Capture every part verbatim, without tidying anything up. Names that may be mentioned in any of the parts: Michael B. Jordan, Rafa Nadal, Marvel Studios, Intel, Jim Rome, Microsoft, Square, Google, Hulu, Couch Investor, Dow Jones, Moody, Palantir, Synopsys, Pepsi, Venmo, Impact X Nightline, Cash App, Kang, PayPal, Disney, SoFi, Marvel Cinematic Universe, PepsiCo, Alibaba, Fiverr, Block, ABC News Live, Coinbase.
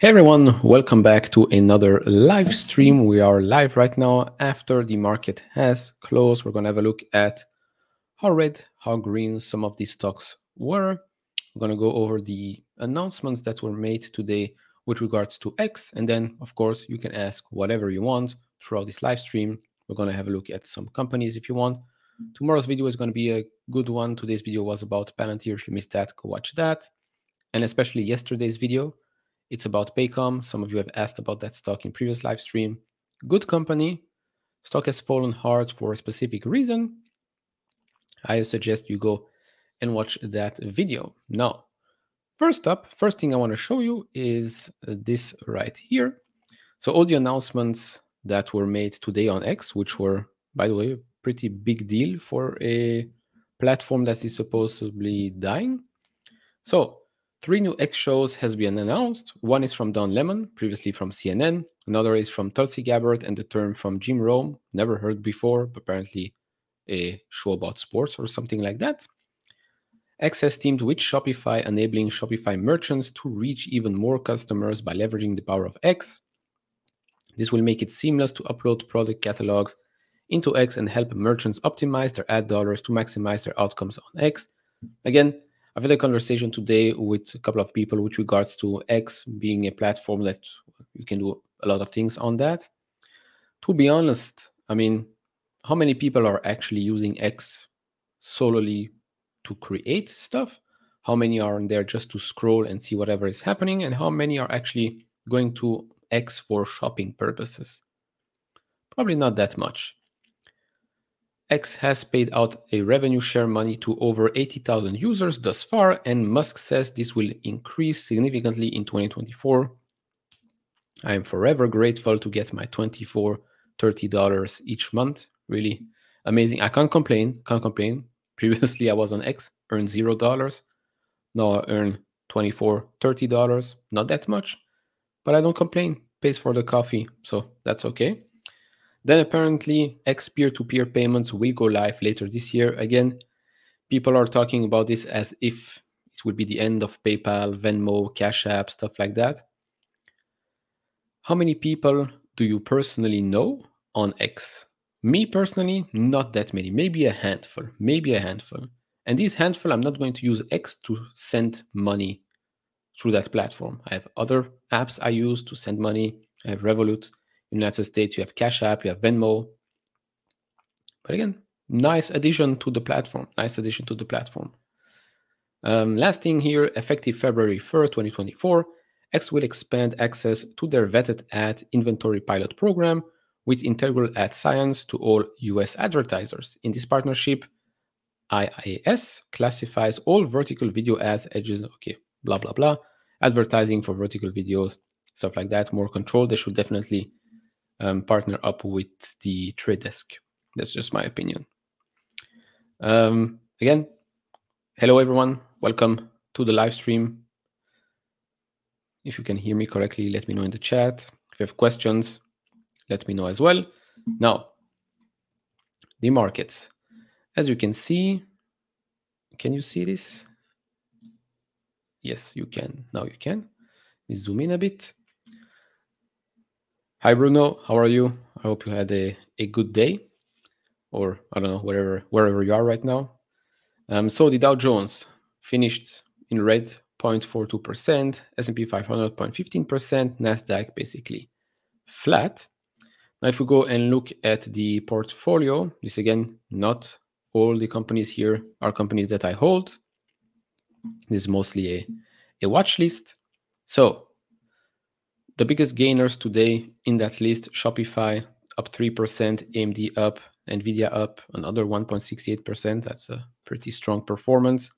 Hey everyone, welcome back to another live stream. We are live right now after the market has closed. We're going to have a look at how red, how green some of these stocks were. We're going to go over the announcements that were made today with regards to X. And then, of course, you can ask whatever you want throughout this live stream. We're going to have a look at some companies if you want. Tomorrow's video is going to be a good one. Today's video was about Palantir. If you missed that, go watch that. And especially yesterday's video. It's about Paycom. Some of you have asked about that stock in previous live stream. Good company. Stock has fallen hard for a specific reason. I suggest you go and watch that video. Now, first up, first thing I want to show you is this right here. So all the announcements that were made today on X, which were, by the way, a pretty big deal for a platform that is supposedly dying. So three new X shows has been announced. One is from Don Lemon, previously from C N N. Another is from Tulsi Gabbard and the term from Jim Rome. Never heard before, but apparently a show about sports or something like that. X has teamed with Shopify, enabling Shopify merchants to reach even more customers by leveraging the power of X. This will make it seamless to upload product catalogs into X and help merchants optimize their ad dollars to maximize their outcomes on X. Again, I've had a conversation today with a couple of people with regards to X being a platform that you can do a lot of things on that. To be honest, I mean, how many people are actually using X solely to create stuff? How many are in there just to scroll and see whatever is happening? And how many are actually going to X for shopping purposes? Probably not that much. X has paid out a revenue share money to over eighty thousand users thus far, and Musk says this will increase significantly in twenty twenty-four. I am forever grateful to get my twenty-four dollars, thirty dollars each month. Really amazing. I can't complain, can't complain. Previously, I was on X, earned zero dollars. Now I earn twenty-four dollars, thirty dollars. Not that much, but I don't complain. Pays for the coffee, so that's okay. Then apparently, X peer-to-peer payments will go live later this year. Again, people are talking about this as if it would be the end of PayPal, Venmo, Cash App, stuff like that. How many people do you personally know on X? Me personally, not that many. Maybe a handful. Maybe a handful. And these handful, I'm not going to use X to send money through that platform. I have other apps I use to send money. I have Revolut. In the United States, you have Cash App, you have Venmo. But again, nice addition to the platform. Nice addition to the platform. Um, last thing here, effective February first, twenty twenty-four, X will expand access to their vetted ad inventory pilot program with integral ad science to all U S advertisers. In this partnership, I I S classifies all vertical video ads, edges, okay, blah, blah, blah, advertising for vertical videos, stuff like that, more control. They should definitely Um, partner up with the Trade Desk. That's just my opinion. Um, again, hello everyone. Welcome to the live stream. If you can hear me correctly, let me know in the chat. If you have questions, let me know as well. Now, the markets. As you can see, can you see this? Yes, you can. Now you can. Let me zoom in a bit. Hi, Bruno. How are you? I hope you had a, a good day, or I don't know, wherever, wherever you are right now. Um, so the Dow Jones finished in red, zero point four two percent, S and P five hundred, zero point one five percent, NASDAQ basically flat. Now, if we go and look at the portfolio, this again, not all the companies here are companies that I hold. This is mostly a, a watch list. So the biggest gainers today in that list, Shopify up three percent, A M D up, Nvidia up, another one point six eight percent. That's a pretty strong performance.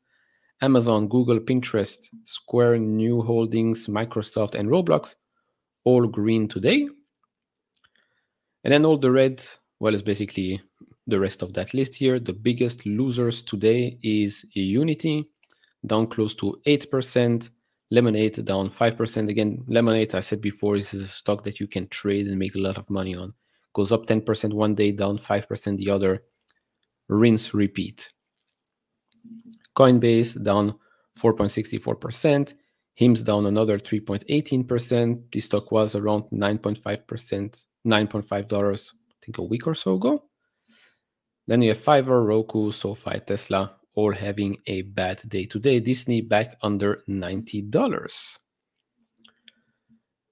Amazon, Google, Pinterest, Square, New Holdings, Microsoft, and Roblox, all green today. And then all the red, well, is basically the rest of that list here. The biggest losers today is Unity, down close to eight percent. Lemonade down five percent. Again, Lemonade, I said before, this is a stock that you can trade and make a lot of money on. Goes up ten percent one day, down five percent the other. Rinse, repeat. Coinbase down four point six four percent. H I M's down another three point one eight percent. This stock was around nine point five percent, nine point five dollars, I think a week or so ago. Then you have Fiverr, Roku, SoFi, Tesla, all having a bad day today. Disney back under ninety dollars.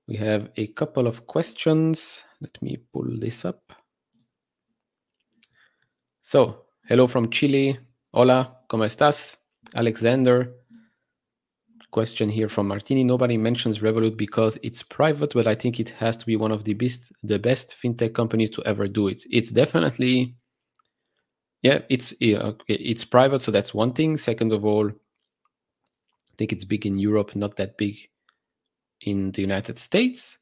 We have a couple of questions. Let me pull this up. So, hello from Chile. Hola, ¿cómo estás? Alexander. Question here from Martini. Nobody mentions Revolut because it's private, but I think it has to be one of the best, the best fintech companies to ever do it. It's definitely, yeah, it's it's private, so that's one thing. Second of all, I think it's big in Europe, not that big in the United States.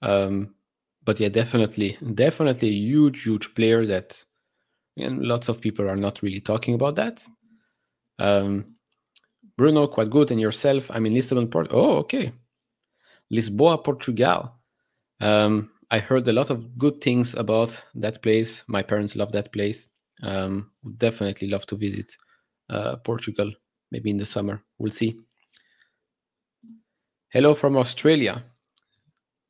Um, but yeah, definitely, definitely a huge, huge player that, and lots of people are not really talking about that. Um, Bruno, quite good. And yourself? I'm in Lisbon, Port. Oh, okay. Lisboa, Portugal. Um, I heard a lot of good things about that place. My parents love that place. Um, would definitely love to visit uh, Portugal, maybe in the summer. We'll see. Hello from Australia.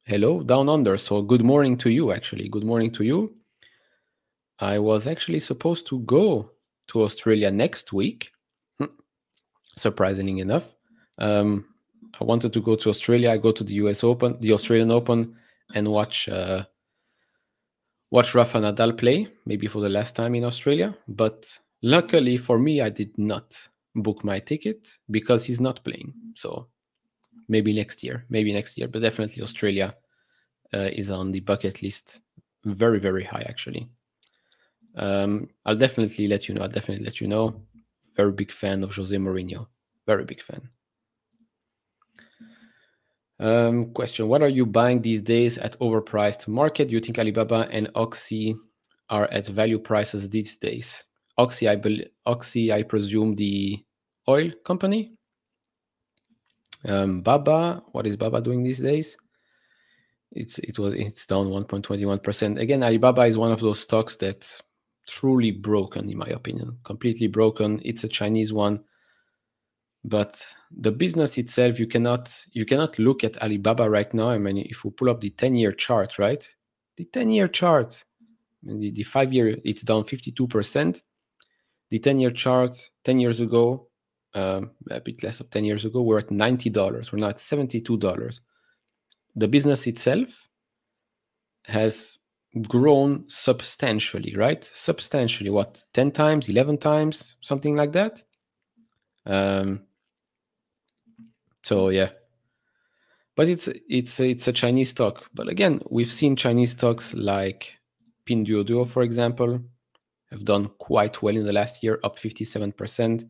Hello, down under. So good morning to you, actually. Good morning to you. I was actually supposed to go to Australia next week. Surprisingly enough, um, I wanted to go to Australia. I go to the U S Open, the Australian Open, and watch uh, watch Rafa Nadal play, maybe for the last time in Australia. But luckily for me, I did not book my ticket because he's not playing. So maybe next year, maybe next year. But definitely Australia uh, is on the bucket list, very, very high actually. Um, I'll definitely let you know. I'll definitely let you know. Very big fan of Jose Mourinho. Very big fan. Um, question. What are you buying these days at overpriced market? Do you think Alibaba and Oxy are at value prices these days? Oxy, I, be Oxy, I presume the oil company. Um, Baba. What is Baba doing these days? It's, it was, it's down one point two one percent. Again, Alibaba is one of those stocks that truly broken, in my opinion, completely broken. It's a Chinese one, but the business itself, you cannot you cannot look at Alibaba right now. I mean, if we pull up the ten-year chart, right? The ten-year chart, the, the five-year, it's down fifty-two percent. The ten-year chart, ten years ago, um, a bit less of ten years ago, we're at ninety dollars. We're now at seventy-two dollars. The business itself has grown substantially, right? Substantially, what, ten times, eleven times, something like that. Um, so yeah, but it's it's it's a Chinese stock. But again, we've seen Chinese stocks like Pinduoduo, for example, have done quite well in the last year, up fifty-seven percent.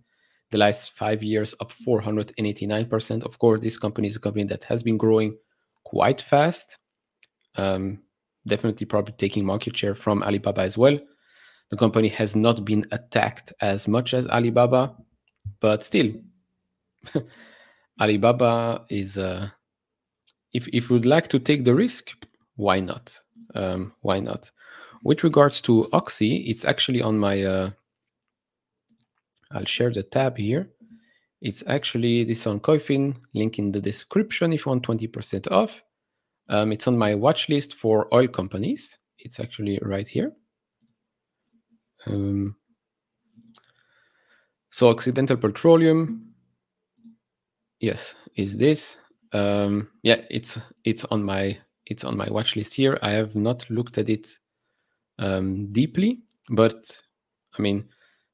The last five years, up four hundred eighty-nine percent. Of course, this company is a company that has been growing quite fast. Um, Definitely probably taking market share from Alibaba as well. The company has not been attacked as much as Alibaba, but still, Alibaba is, uh, if, if you'd like to take the risk, why not? Um, why not? With regards to Oxy, it's actually on my, uh, I'll share the tab here. It's actually this on Koyfin, link in the description if you want twenty percent off. Um, it's on my watch list for oil companies. It's actually right here. Um, so Occidental Petroleum, yes, is this? Um, yeah, it's it's on my it's on my watch list here. I have not looked at it um, deeply, but I mean,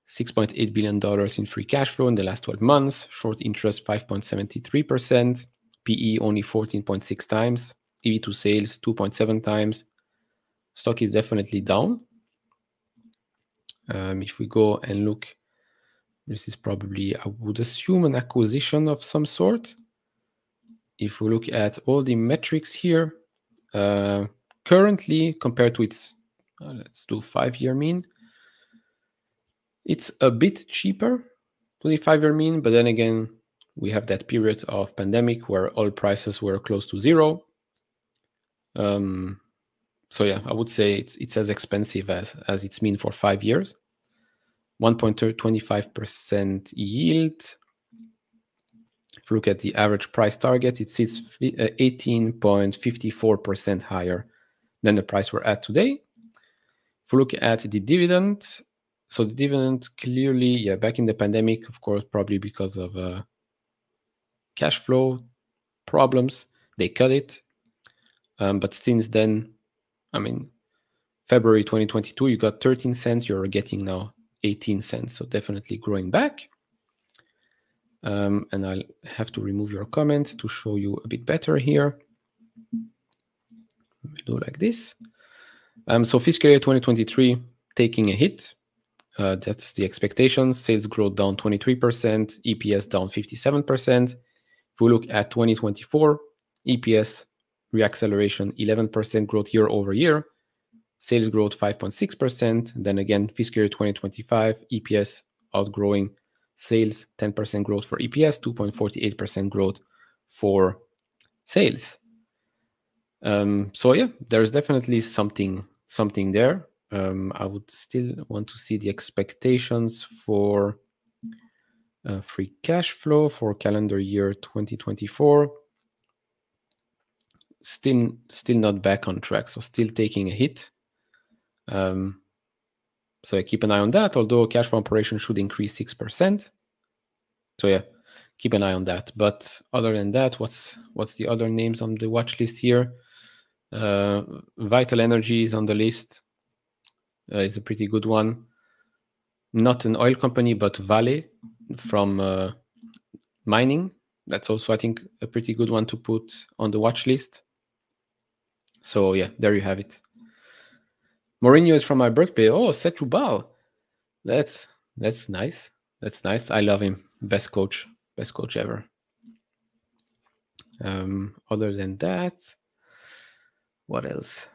six point eight billion dollars in free cash flow in the last twelve months. Short interest five point seven three percent. P E only fourteen point six times. E V to sales two point seven times. Stock is definitely down. Um, if we go and look, this is probably, I would assume, an acquisition of some sort. If we look at all the metrics here, uh, currently compared to its, uh, let's do five-year mean, it's a bit cheaper to the five-year mean, but then again, we have that period of pandemic where oil prices were close to zero. Um, so yeah, I would say it's it's as expensive as as it's mean for five years. one point two five percent yield. If look at the average price target, it sits eighteen point five four percent higher than the price we're at today. If we look at the dividend, so the dividend clearly, yeah, back in the pandemic, of course, probably because of uh, cash flow problems, they cut it. Um, but since then, I mean, February twenty twenty-two, you got thirteen cents, you're getting now eighteen cents. So definitely growing back. Um, and I'll have to remove your comment to show you a bit better here. Do like this. Um, so fiscal year twenty twenty-three taking a hit. Uh, that's the expectations. Sales growth down twenty-three percent, E P S down fifty-seven percent. If we look at twenty twenty-four, E P S reacceleration, eleven percent growth year over year. Sales growth five point six percent. Then again, fiscal year twenty twenty-five, E P S outgrowing sales, ten percent growth for E P S, two point four eight percent growth for sales. Um, so yeah, there's definitely something something there. Um, I would still want to see the expectations for uh, free cash flow for calendar year twenty twenty-four. Still, still not back on track, so still taking a hit. Um, so yeah, keep an eye on that, although cash from operation should increase six percent. So yeah, keep an eye on that. But other than that, what's what's the other names on the watch list here? Uh, Vital Energy is on the list. Uh, it's a pretty good one. Not an oil company, but Vale from uh, mining. That's also, I think, a pretty good one to put on the watch list. So yeah, there you have it. Mourinho is from my birthday. Oh, Sethu Bal. That's that's nice. That's nice. I love him. Best coach. Best coach ever. Um, other than that, what else?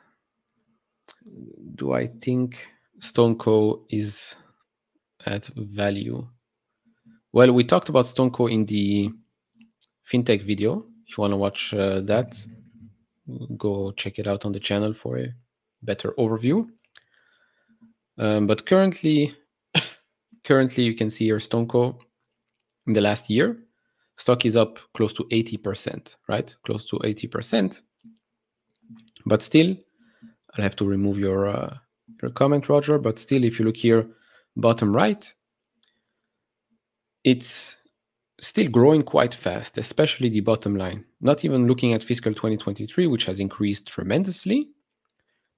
Do I think StoneCo is at value? Well, we talked about StoneCo in the fintech video. If you want to watch uh, that, go check it out on the channel for a better overview. Um, but currently, currently you can see here StoneCo in the last year, stock is up close to eighty percent, right? Close to eighty percent. But still, I'll have to remove your, uh, your comment, Roger. But still, if you look here, bottom right, it's still growing quite fast, especially the bottom line. Not even looking at fiscal twenty twenty-three, which has increased tremendously.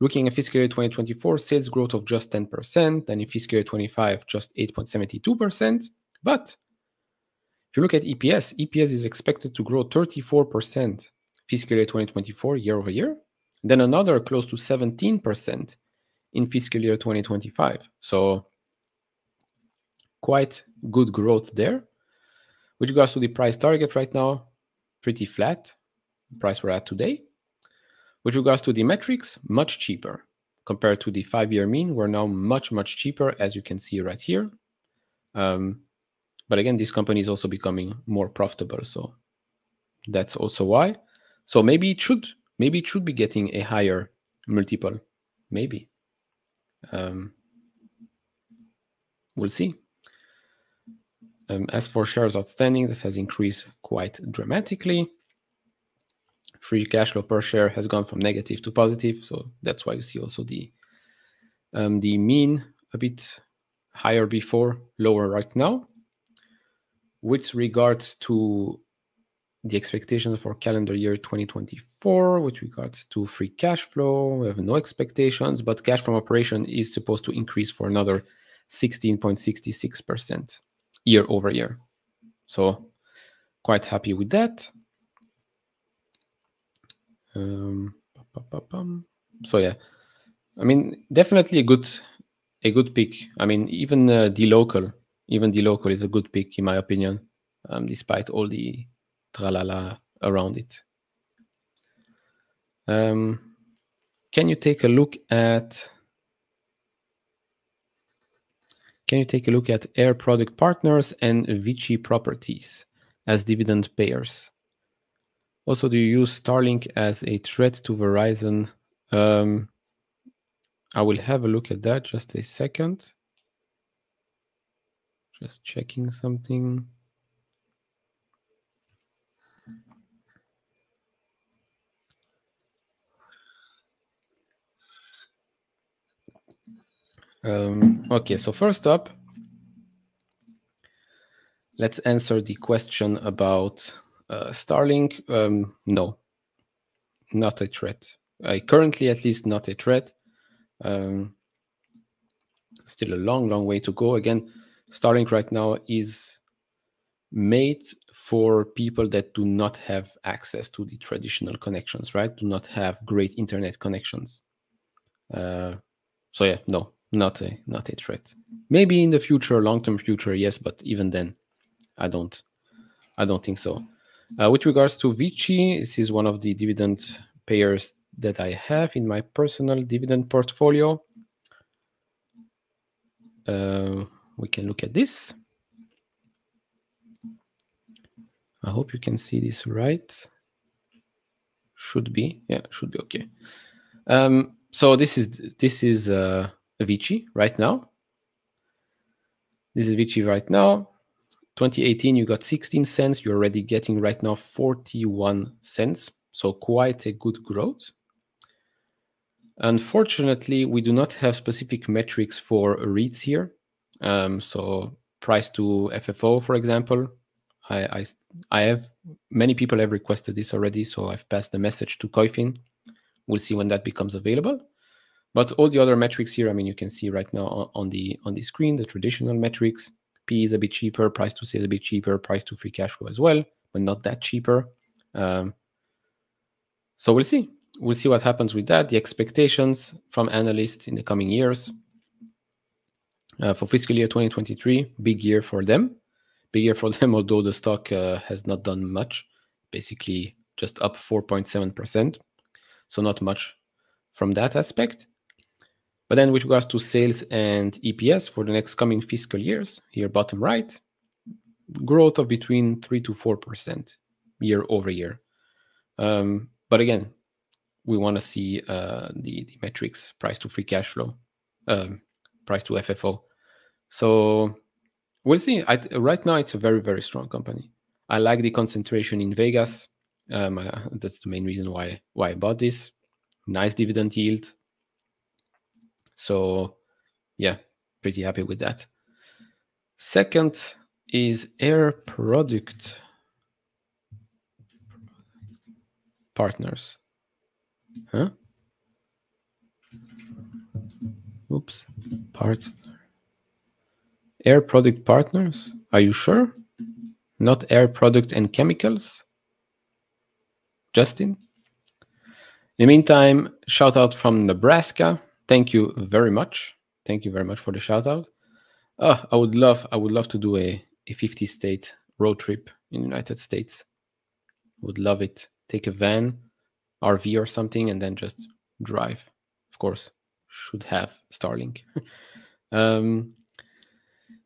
Looking at fiscal year twenty twenty-four, sales growth of just ten percent, and in fiscal year twenty-five, just eight point seven two percent. But if you look at E P S, E P S is expected to grow thirty-four percent fiscal year twenty twenty-four year over year. Then another close to seventeen percent in fiscal year twenty twenty-five. So quite good growth there. With regards to the price target right now, pretty flat, the price we're at today. With regards to the metrics, much cheaper. Compared to the five-year mean, we're now much, much cheaper, as you can see right here. Um, but again, this company is also becoming more profitable, so that's also why. So maybe it should, maybe it should be getting a higher multiple, maybe. Um, we'll see. Um, as for shares outstanding, that has increased quite dramatically. Free cash flow per share has gone from negative to positive, so that's why you see also the um, the mean a bit higher before, lower right now. With regards to the expectations for calendar year twenty twenty-four, with regards to free cash flow, we have no expectations, but cash from operation is supposed to increase for another sixteen point six six percent. Year over year. So quite happy with that. Um, so yeah, I mean, definitely a good, a good pick. I mean, even uh, the local, even the local is a good pick in my opinion, um, despite all the tralala around it. Um, can you take a look at Can you take a look at Air Product Partners and Vici Properties as dividend payers? Also, do you use Starlink as a threat to Verizon? Um, I will have a look at that. Just a second. Just checking something. Um, okay, so first up, let's answer the question about uh, Starlink. Um, no, not a threat. Uh, currently, at least, not a threat. Um, still a long, long way to go. Again, Starlink right now is made for people that do not have access to the traditional connections, right? Do not have great internet connections. Uh, so yeah, no, not a not a threat. Maybe in the future, long-term future, yes, but even then, I don't, I don't think so. Uh, with regards to Vici, this is one of the dividend payers that I have in my personal dividend portfolio. Uh, we can look at this. I hope you can see this right. Should be, yeah, should be okay. Um, so this is this is uh, Vici right now. This is Vici right now. twenty eighteen, you got sixteen cents. You're already getting right now forty-one cents. So quite a good growth. Unfortunately, we do not have specific metrics for REITs here. Um, so price to F F O, for example, I, I I have many people have requested this already. So I've passed the message to Koyfin. We'll see when that becomes available. But all the other metrics here, I mean, you can see right now on, on the on the screen the traditional metrics. P is a bit cheaper, price to sales a bit cheaper, price to free cash flow as well, but not that cheaper. Um, so we'll see. We'll see what happens with that. The expectations from analysts in the coming years uh, for fiscal year twenty twenty-three, big year for them. Big year for them, although the stock uh, has not done much, basically just up four point seven percent. So not much from that aspect. But then with regards to sales and E P S for the next coming fiscal years, here bottom right, growth of between three to four percent year over year. Um, but again, we want to see uh, the, the metrics, price to free cash flow, um, price to F F O. So we'll see. I, right now, it's a very, very strong company. I like the concentration in Vegas. Um, uh, that's the main reason why, why I bought this. Nice dividend yield. So yeah, pretty happy with that. Second is Air Products Partners. Huh? Oops. Partner. Air Product Partners? Are you sure? Not Air Product and Chemicals? Justin? In the meantime, shout out from Nebraska. Thank you very much. Thank you very much for the shout out. Oh, I would love, I would love to do a, a fifty state road trip in the United States. Would love it. Take a van, R V or something, and then just drive. Of course, should have Starlink. um,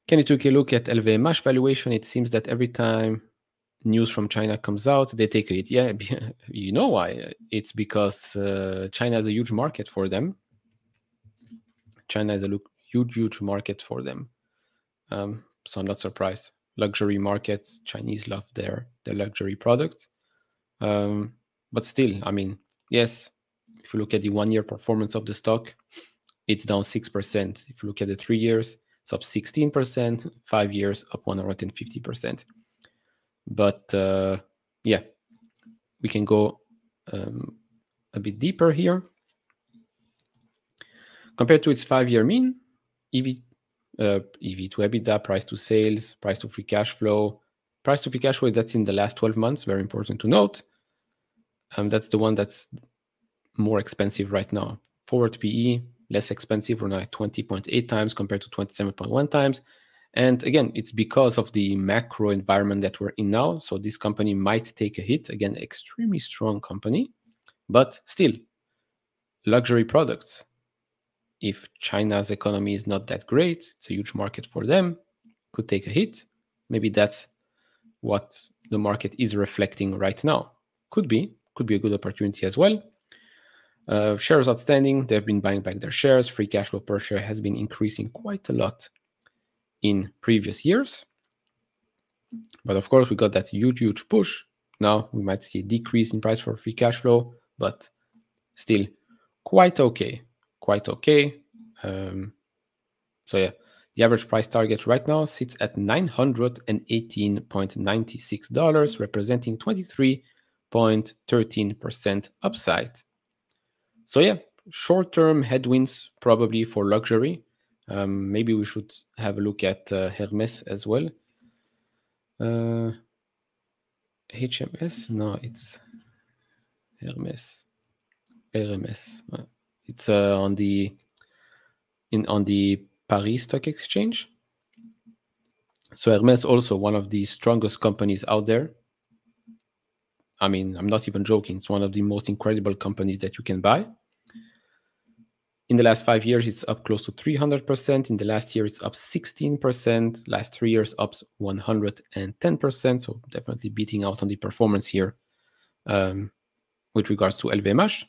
can you take a look at L V M H valuation? It seems that every time news from China comes out, they take it. Yeah, you know why? It's because uh, China is a huge market for them. China is a huge, huge market for them. Um, so I'm not surprised. Luxury market, Chinese love their, their luxury product. Um, but still, I mean, yes, if you look at the one-year performance of the stock, it's down six percent. If you look at the three years, it's up sixteen percent. Five years, up one hundred fifty percent. But uh, yeah, we can go um, a bit deeper here. Compared to its five-year mean, E V, uh, E V to EBITDA, price to sales, price to free cash flow, price to free cash flow, that's in the last twelve months, very important to note. Um, that's the one that's more expensive right now. Forward P E, less expensive, we're now at twenty point eight times compared to twenty-seven point one times. And again, it's because of the macro environment that we're in now. So this company might take a hit. Again, extremely strong company, but still, luxury products. If China's economy is not that great, it's a huge market for them, could take a hit. Maybe that's what the market is reflecting right now. Could be, could be a good opportunity as well. Uh, shares outstanding, they've been buying back their shares. Free cash flow per share has been increasing quite a lot in previous years. But of course, we got that huge, huge push. Now we might see a decrease in price for free cash flow, but still quite okay, quite okay. Um, so yeah, the average price target right now sits at nine hundred eighteen dollars and ninety-six cents, representing twenty-three point one three percent upside. So yeah, short-term headwinds probably for luxury. Um, maybe we should have a look at uh, Hermès as well. Uh, H M S? No, it's Hermès. Hermès. It's uh, on the in on the Paris Stock Exchange. So Hermès also one of the strongest companies out there. I mean, I'm not even joking. It's one of the most incredible companies that you can buy. In the last five years, it's up close to three hundred percent. In the last year, it's up sixteen percent. Last three years, up one hundred ten percent. So definitely beating out on the performance here um, with regards to L V M H.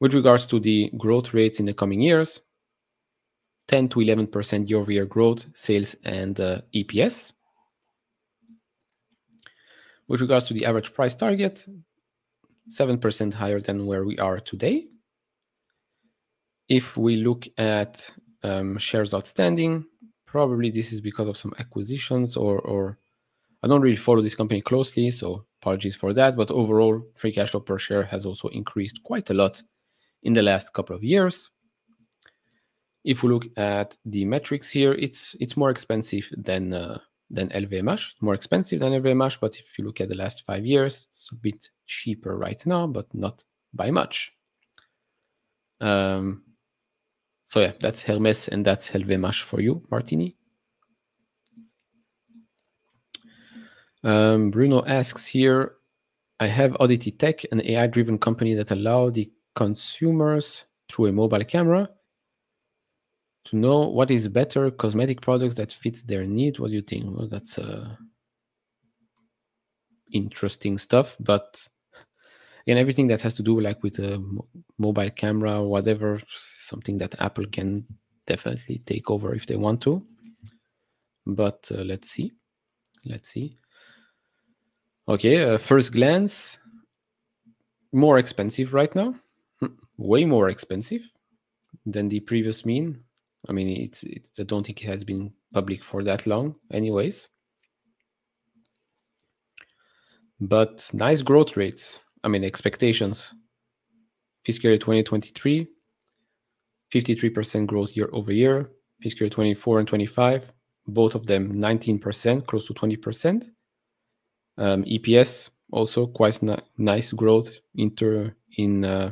With regards to the growth rates in the coming years, ten to eleven percent year-over-year growth, sales and uh, E P S. With regards to the average price target, seven percent higher than where we are today. If we look at um, shares outstanding, probably this is because of some acquisitions or, or I don't really follow this company closely, so apologies for that. But overall, free cash flow per share has also increased quite a lot in the last couple of years. If we look at the metrics here, it's it's more expensive than... Uh, than L V M H, more expensive than L V M H, but if you look at the last five years, it's a bit cheaper right now, but not by much. Um, so yeah, that's Hermès and that's L V M H for you, Martini. Um, Bruno asks here, I have Oddity Tech, an A I-driven company that allow the consumers through a mobile camera to know what is better cosmetic products that fits their need. What do you think? Well, that's uh, interesting stuff. But again, everything that has to do like with a mobile camera or whatever, something that Apple can definitely take over if they want to. But uh, let's see. Let's see. Okay, uh, first glance, more expensive right now. Way more expensive than the previous mean. I mean, it's, it's, I don't think it has been public for that long anyways. But nice growth rates. I mean, expectations. Fiscal year twenty twenty-three, fifty-three percent growth year over year. Fiscal year twenty-four and twenty-five, both of them nineteen percent, close to twenty percent. Um, E P S also quite ni nice growth inter, in uh,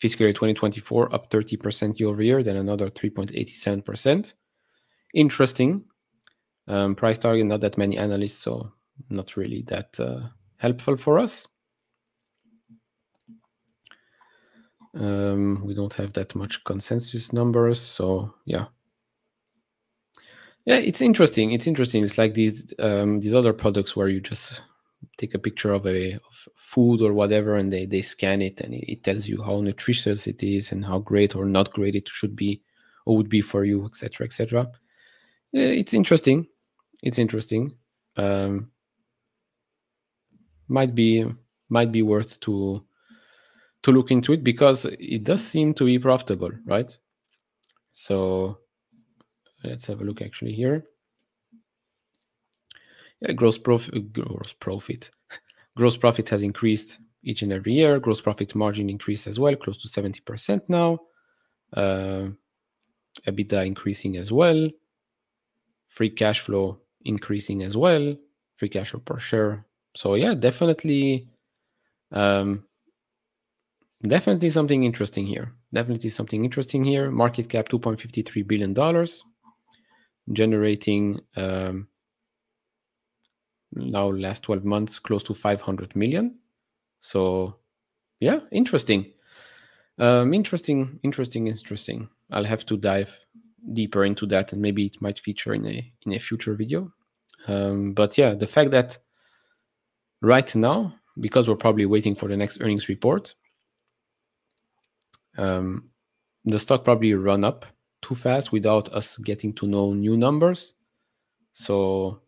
fiscal year twenty twenty-four, up thirty percent year over year, then another three point eight seven percent. Interesting. Um, price target, not that many analysts, so not really that uh, helpful for us. Um, we don't have that much consensus numbers, so yeah. Yeah, it's interesting. It's interesting. It's like these um, these other products where you just take a picture of a of food or whatever, and they, they scan it, and it, it tells you how nutritious it is and how great or not great it should be or would be for you, et cetera, et cetera. It's interesting. It's interesting. Um, might be might be worth to to look into it because it does seem to be profitable, right? So let's have a look actually here. Yeah, gross profit, gross profit, gross profit has increased each and every year. Gross profit margin increased as well, close to seventy percent now. Uh, EBITDA increasing as well. Free cash flow increasing as well. Free cash flow per share. So yeah, definitely, um, definitely something interesting here. Definitely something interesting here. Market cap two point five three billion dollars, generating. Um, now last twelve months close to five hundred million. So yeah, interesting. Um interesting, interesting, interesting. I'll have to dive deeper into that, and maybe it might feature in a in a future video. Um but yeah, the fact that right now, because we're probably waiting for the next earnings report, um the stock probably run up too fast without us getting to know new numbers. So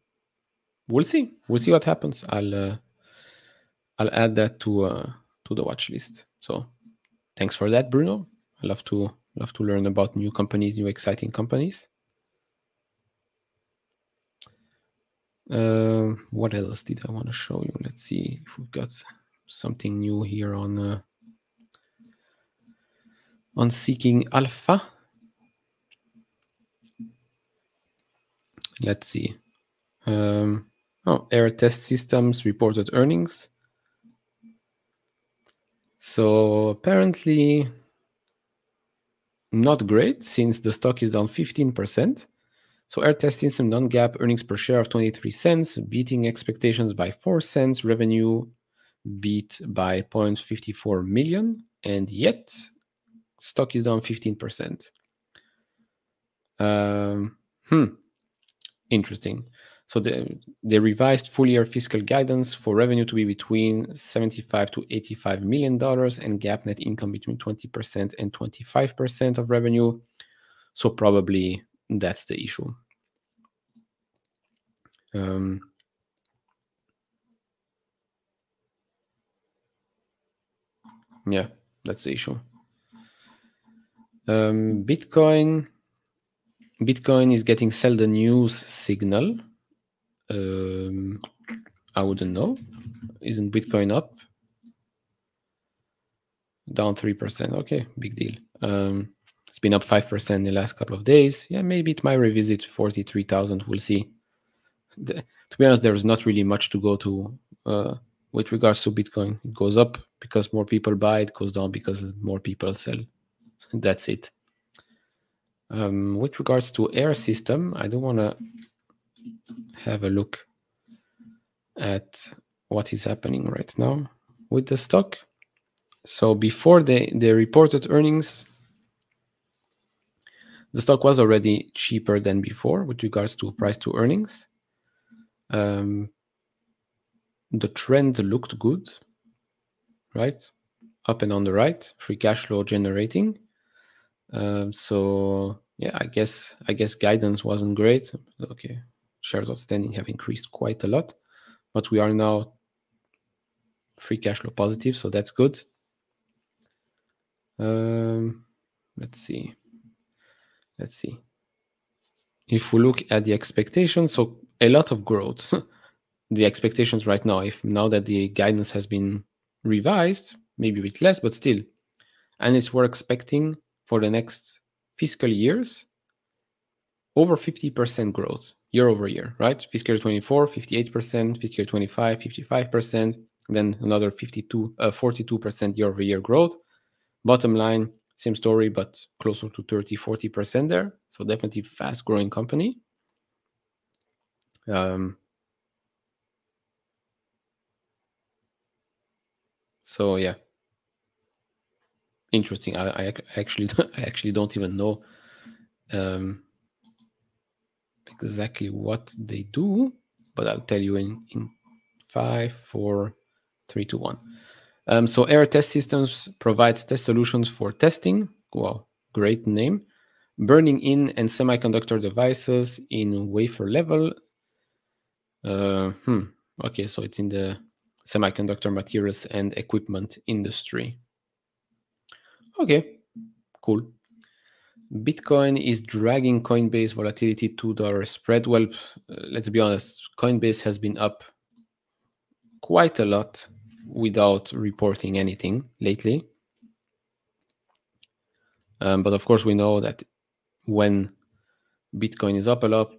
we'll see. We'll see what happens. I'll uh, I'll add that to uh, to the watch list. So thanks for that, Bruno. I love to love to learn about new companies, new exciting companies. Uh, what else did I want to show you? Let's see if we've got something new here on uh, on Seeking Alpha. Let's see. Um, oh, Aehr Test Systems reported earnings. So apparently not great, since the stock is down fifteen percent. So Aehr Test Systems non-gap earnings per share of twenty-three cents, beating expectations by four cents, revenue beat by zero point five four million, and yet stock is down fifteen percent. Um, hmm. Interesting. So the, they revised full-year fiscal guidance for revenue to be between seventy-five to eighty-five million dollars and gap net income between twenty percent and twenty-five percent of revenue. So probably that's the issue. Um, yeah, that's the issue. Um, Bitcoin... Bitcoin is getting seldom news signal. Um, I wouldn't know. Isn't Bitcoin up? Down three percent. Okay, big deal. Um, it's been up five percent in the last couple of days. Yeah, maybe it might revisit forty-three thousand. We'll see. The, to be honest, there's not really much to go to uh, with regards to Bitcoin. It goes up because more people buy. It goes down because more people sell. That's it. Um, with regards to Aehr System, I do want to have a look at what is happening right now with the stock. So before they, they reported earnings, the stock was already cheaper than before with regards to price to earnings. Um, the trend looked good, right? Up and on the right, free cash flow generating. Um, so yeah, I guess I guess guidance wasn't great. Okay, shares outstanding have increased quite a lot, but we are now free cash flow positive, so that's good. Um, let's see, let's see. If we look at the expectations, so a lot of growth. The expectations right now, if now that the guidance has been revised, maybe a bit less, but still, and it's we're expecting for the next fiscal years, over fifty percent growth year over year, right? Fiscal year twenty-four, fifty-eight percent, fiscal year twenty-five, fifty-five percent, then another fifty-two, uh, forty-two percent year over year growth. Bottom line, same story, but closer to thirty, forty percent there. So definitely fast growing company. Um, so yeah. Interesting. I, I actually, I actually don't even know um, exactly what they do, but I'll tell you in, in five, four, three, two, one. Um, so Aehr Test Systems provides test solutions for testing. Wow, great name. Burning in and semiconductor devices in wafer level. Uh, hmm. Okay, so it's in the semiconductor materials and equipment industry. Okay, cool. Bitcoin is dragging Coinbase volatility to the spread. Well, let's be honest, Coinbase has been up quite a lot without reporting anything lately. Um, but of course, we know that when Bitcoin is up a lot,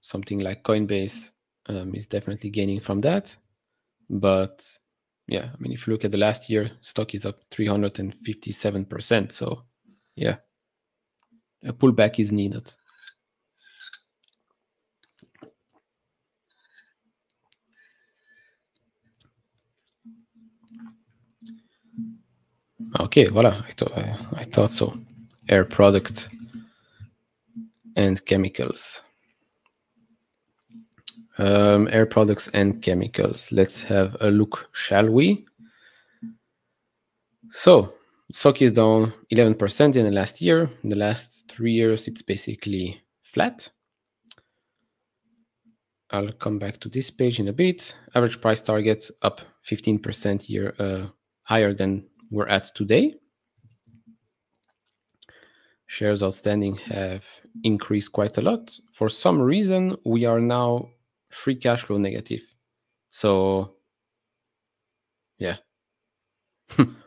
something like Coinbase um, is definitely gaining from that. But yeah, I mean, if you look at the last year, stock is up three hundred fifty-seven percent. So, yeah, a pullback is needed. Okay, voila. I thought I, I thought so. Air Products and Chemicals. Um, Air Products and Chemicals. Let's have a look, shall we? So, stock is down eleven percent in the last year. In the last three years, it's basically flat. I'll come back to this page in a bit. Average price target up fifteen percent year uh, higher than we're at today. Shares outstanding have increased quite a lot. For some reason, we are now free cash flow negative. So, yeah.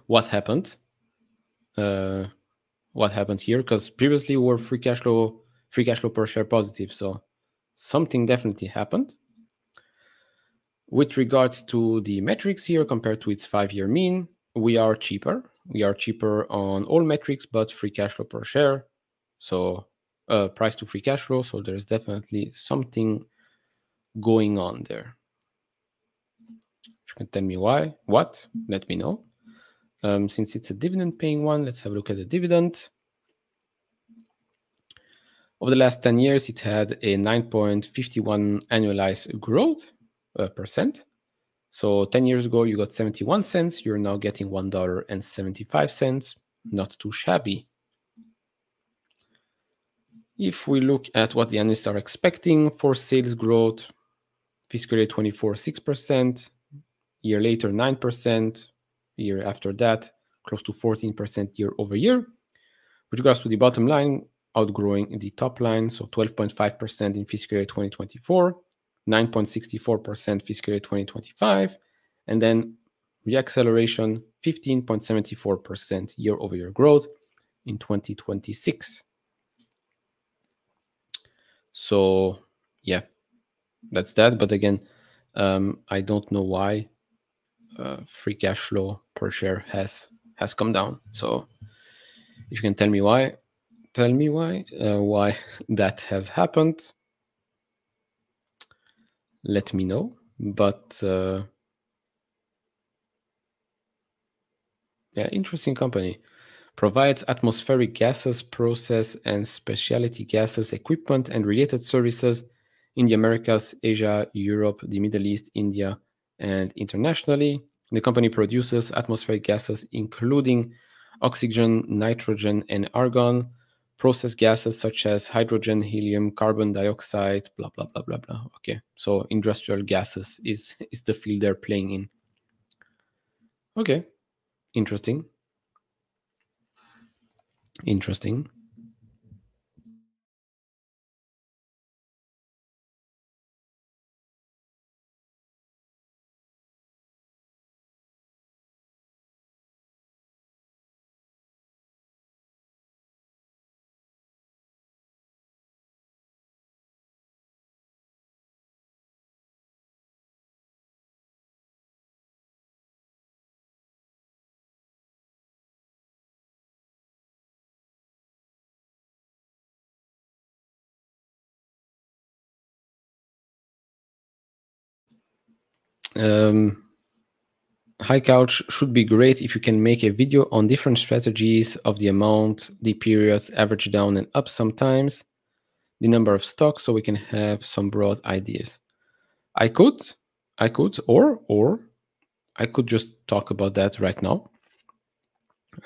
What happened? Uh, what happened here? Because previously we were free cash flow, free cash flow per share positive. So something definitely happened. With regards to the metrics here, compared to its five-year mean, we are cheaper. We are cheaper on all metrics, but free cash flow per share. So uh, price to free cash flow. So there's definitely something going on there. If you can tell me why, what, let me know. Um, since it's a dividend paying one, let's have a look at the dividend. Over the last ten years, it had a nine point five one annualized growth. Uh, percent. So ten years ago, you got seventy-one cents. You're now getting one dollar and seventy-five cents. Not too shabby. If we look at what the analysts are expecting for sales growth, fiscal year twenty-four, six percent. Year later, nine percent. Year after that, close to fourteen percent year over year. With regards to the bottom line, outgrowing the top line. So twelve point five percent in fiscal year twenty twenty-four. nine point six four percent fiscal year twenty twenty-five, and then reacceleration fifteen point seven four percent year-over-year growth in twenty twenty-six. So yeah, that's that. But again, um, I don't know why uh, free cash flow per share has has come down. So if you can tell me why, tell me why uh, why that has happened. Let me know, but uh, yeah, interesting company. Provides atmospheric gases, process and specialty gases, equipment and related services in the Americas, Asia, Europe, the Middle East, India, and internationally. The company produces atmospheric gases, including oxygen, nitrogen, and argon. Process gases such as hydrogen, helium, carbon dioxide, blah, blah, blah, blah, blah. Okay, so industrial gases is, is the field they're playing in. Okay, interesting. Interesting. Um, Hi Couch, should be great if you can make a video on different strategies of the amount, the periods, average down and up sometimes, the number of stocks, so we can have some broad ideas. I could, I could, or, or I could just talk about that right now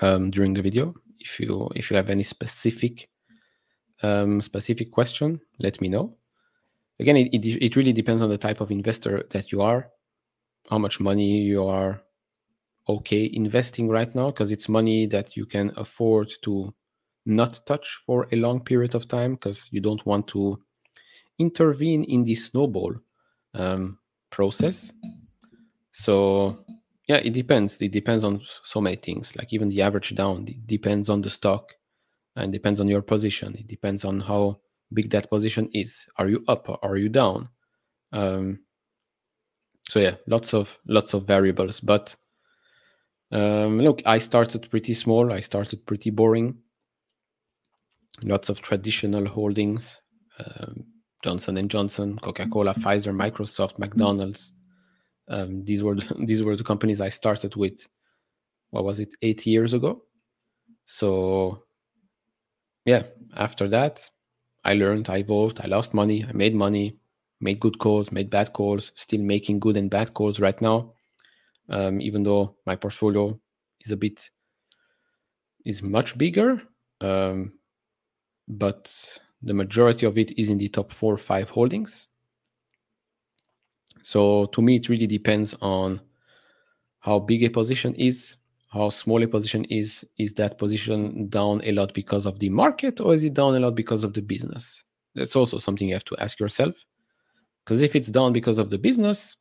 um, during the video. If you, if you have any specific, um, specific question, let me know. Again, it, it, it really depends on the type of investor that you are. How much money you are okay investing right now, because it's money that you can afford to not touch for a long period of time, because you don't want to intervene in the snowball um, process. So yeah, it depends. It depends on so many things, like even the average down. It depends on the stock and depends on your position. It depends on how big that position is. Are you up or are you down? Um, So yeah, lots of lots of variables. But um, look, I started pretty small. I started pretty boring. Lots of traditional holdings: um, Johnson and Johnson, Coca-Cola, Pfizer, Microsoft, McDonald's. Um, these were the, these were the companies I started with. What was it? Eight years ago. So yeah, after that, I learned. I evolved. I lost money. I made money. Made good calls, made bad calls, still making good and bad calls right now. Um, even though my portfolio is a bit, is much bigger, um, but the majority of it is in the top four or five holdings. So to me, it really depends on how big a position is, how small a position is, is that position down a lot because of the market, or is it down a lot because of the business? That's also something you have to ask yourself, because if it's down because of the business,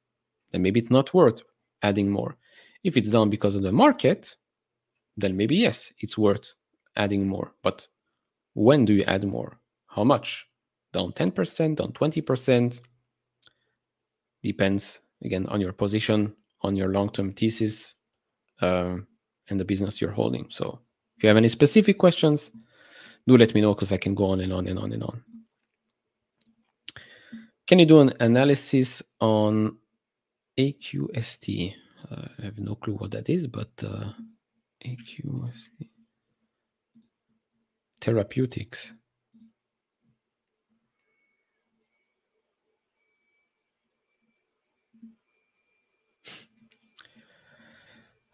then maybe it's not worth adding more. If it's down because of the market, then maybe, yes, it's worth adding more. But when do you add more? How much? Down ten percent, down twenty percent? Depends, again, on your position, on your long-term thesis, uh, and the business you're holding. So if you have any specific questions, do let me know, because I can go on and on and on and on. Can you do an analysis on A Q S T? Uh, I have no clue what that is, but uh, A Q S T. Therapeutics.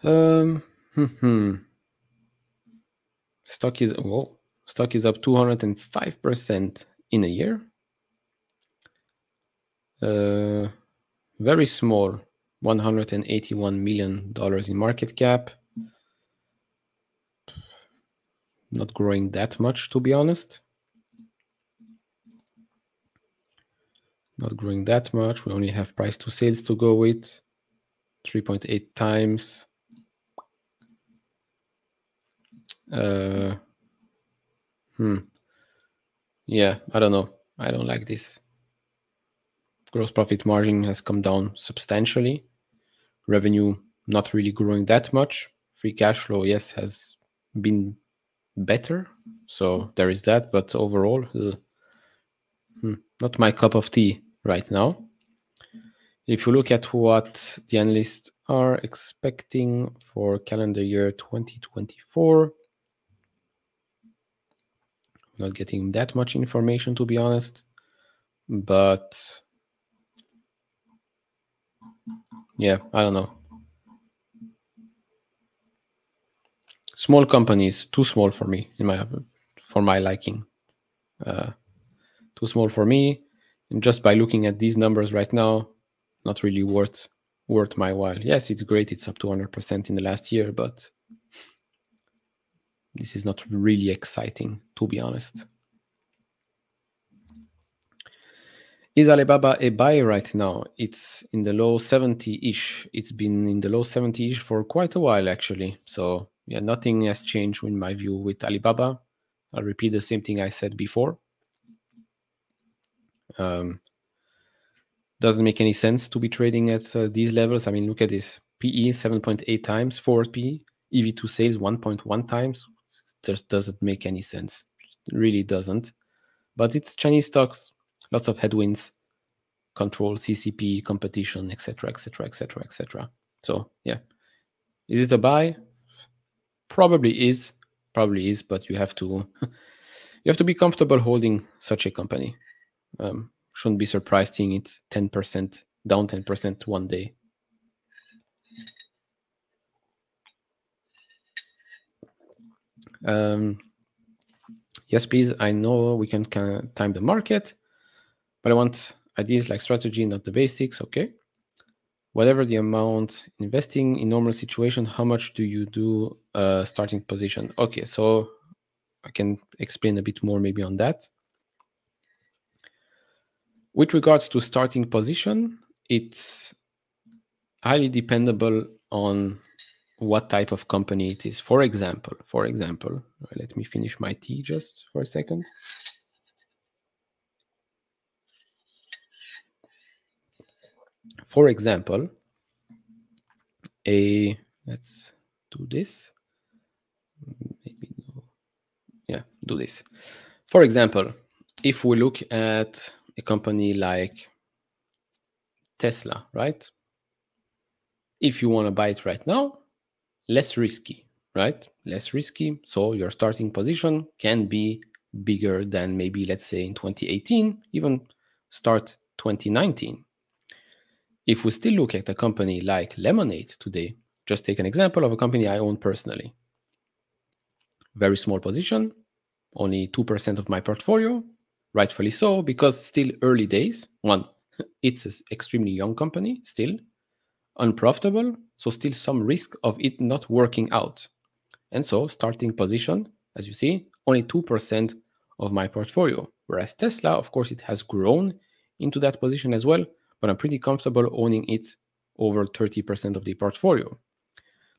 Um, hmm. Stock is well. Stock is up two hundred five percent in a year. Uh, very small, one hundred eighty-one million dollars in market cap. Not growing that much, to be honest. Not growing that much. We only have price to sales to go with. three point eight times. Uh, hmm. Yeah, I don't know. I don't like this. Gross profit margin has come down substantially. Revenue not really growing that much. Free cash flow, yes, has been better. So there is that. But overall, uh, hmm, not my cup of tea right now. If you look at what the analysts are expecting for calendar year twenty twenty-four, I'm not getting that much information, to be honest. But yeah, I don't know. Small companies, too small for me, in my for my liking. Uh, too small for me. And just by looking at these numbers right now, not really worth worth my while. Yes, it's great. It's up two hundred percent in the last year, but this is not really exciting, to be honest. Is Alibaba a buy right now? It's in the low seventy-ish. It's been in the low seventy-ish for quite a while, actually. So yeah, nothing has changed in my view with Alibaba. I'll repeat the same thing I said before. Um, doesn't make any sense to be trading at uh, these levels. I mean, look at this. P E seven point eight times, forward P E, E V to sales one point one times. It just doesn't make any sense. It really doesn't. But it's Chinese stocks. Lots of headwinds, control, C C P, competition, et cetera, et cetera, et cetera, et cetera. So yeah, is it a buy? Probably is, probably is. But you have to, you have to be comfortable holding such a company. Um, shouldn't be surprised seeing it ten percent down, ten percent one day. Um, yes, please. I know we can kind of time the market. But I want ideas like strategy, not the basics. Okay. Whatever the amount investing in normal situation, how much do you do uh, starting position? Okay, so I can explain a bit more maybe on that. With regards to starting position, it's highly dependable on what type of company it is. For example, for example, let me finish my tea just for a second. For example, a let's do this. Maybe no. Yeah, do this. For example, if we look at a company like Tesla, right? If you want to buy it right now, less risky, right? Less risky. So your starting position can be bigger than maybe, let's say, in twenty eighteen, even start twenty nineteen. If we still look at a company like Lemonade today, just take an example of a company I own personally. Very small position, only two percent of my portfolio, rightfully so, because still early days. One, it's an extremely young company still. unprofitable, so still some risk of it not working out. And so starting position, as you see, only two percent of my portfolio. Whereas Tesla, of course, it has grown into that position as well, but I'm pretty comfortable owning it over thirty percent of the portfolio.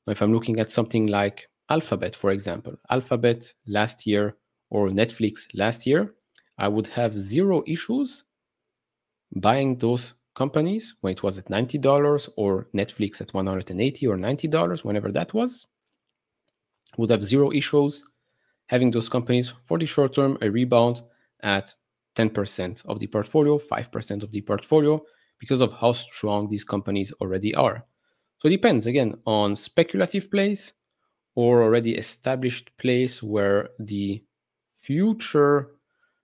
Now, if I'm looking at something like Alphabet, for example, Alphabet last year or Netflix last year, I would have zero issues buying those companies when it was at ninety dollars or Netflix at one hundred eighty dollars or ninety dollars, whenever that was. Would have zero issues having those companies for the short term, a rebound at ten percent of the portfolio, five percent of the portfolio, because of how strong these companies already are. So it depends, again, on speculative plays or already established plays where the future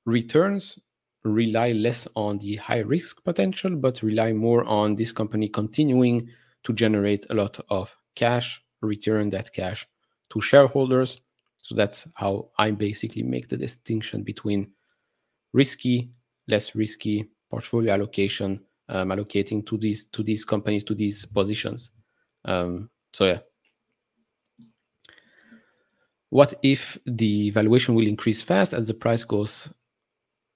returns rely less on the high risk potential, but rely more on this company continuing to generate a lot of cash, return that cash to shareholders. So that's how I basically make the distinction between risky, less risky portfolio allocation, um, allocating to these to these companies, to these positions. Um, so yeah. What if the valuation will increase fast as the price goes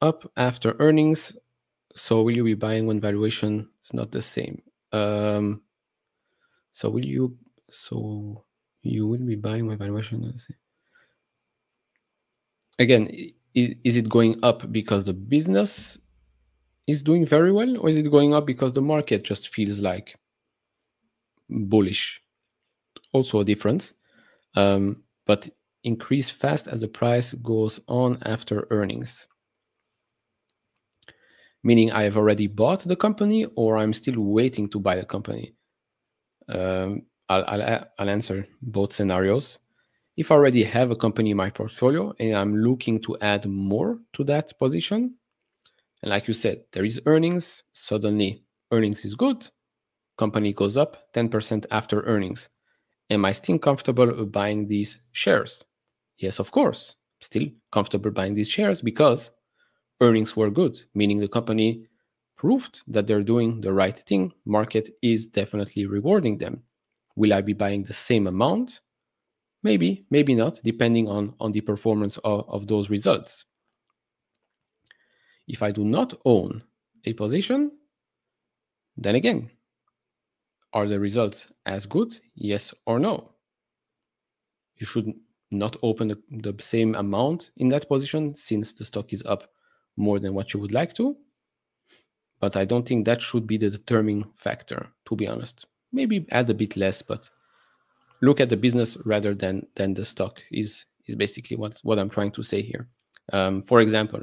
up after earnings? So will you be buying when valuation is not the same? Um, so will you? So you will be buying when valuation is not the same. Again, is it going up because the business is doing very well, or is it going up because the market just feels like bullish? Also a difference, um, but increase fast as the price goes on after earnings. Meaning I've already bought the company, or I'm still waiting to buy the company. Um, I'll, I'll, I'll answer both scenarios. If I already have a company in my portfolio and I'm looking to add more to that position, and like you said, there is earnings, suddenly earnings is good, company goes up ten percent after earnings. Am I still comfortable buying these shares? Yes, of course, still comfortable buying these shares because earnings were good, meaning the company proved that they're doing the right thing. Market is definitely rewarding them. Will I be buying the same amount? Maybe, maybe not, depending on, on the performance of, of those results. If I do not own a position, then again, are the results as good? Yes or no? You should not open the, the same amount in that position since the stock is up more than what you would like to. But I don't think that should be the determining factor, to be honest. Maybe add a bit less, but look at the business rather than, than the stock is, is basically what, what I'm trying to say here. Um, for example,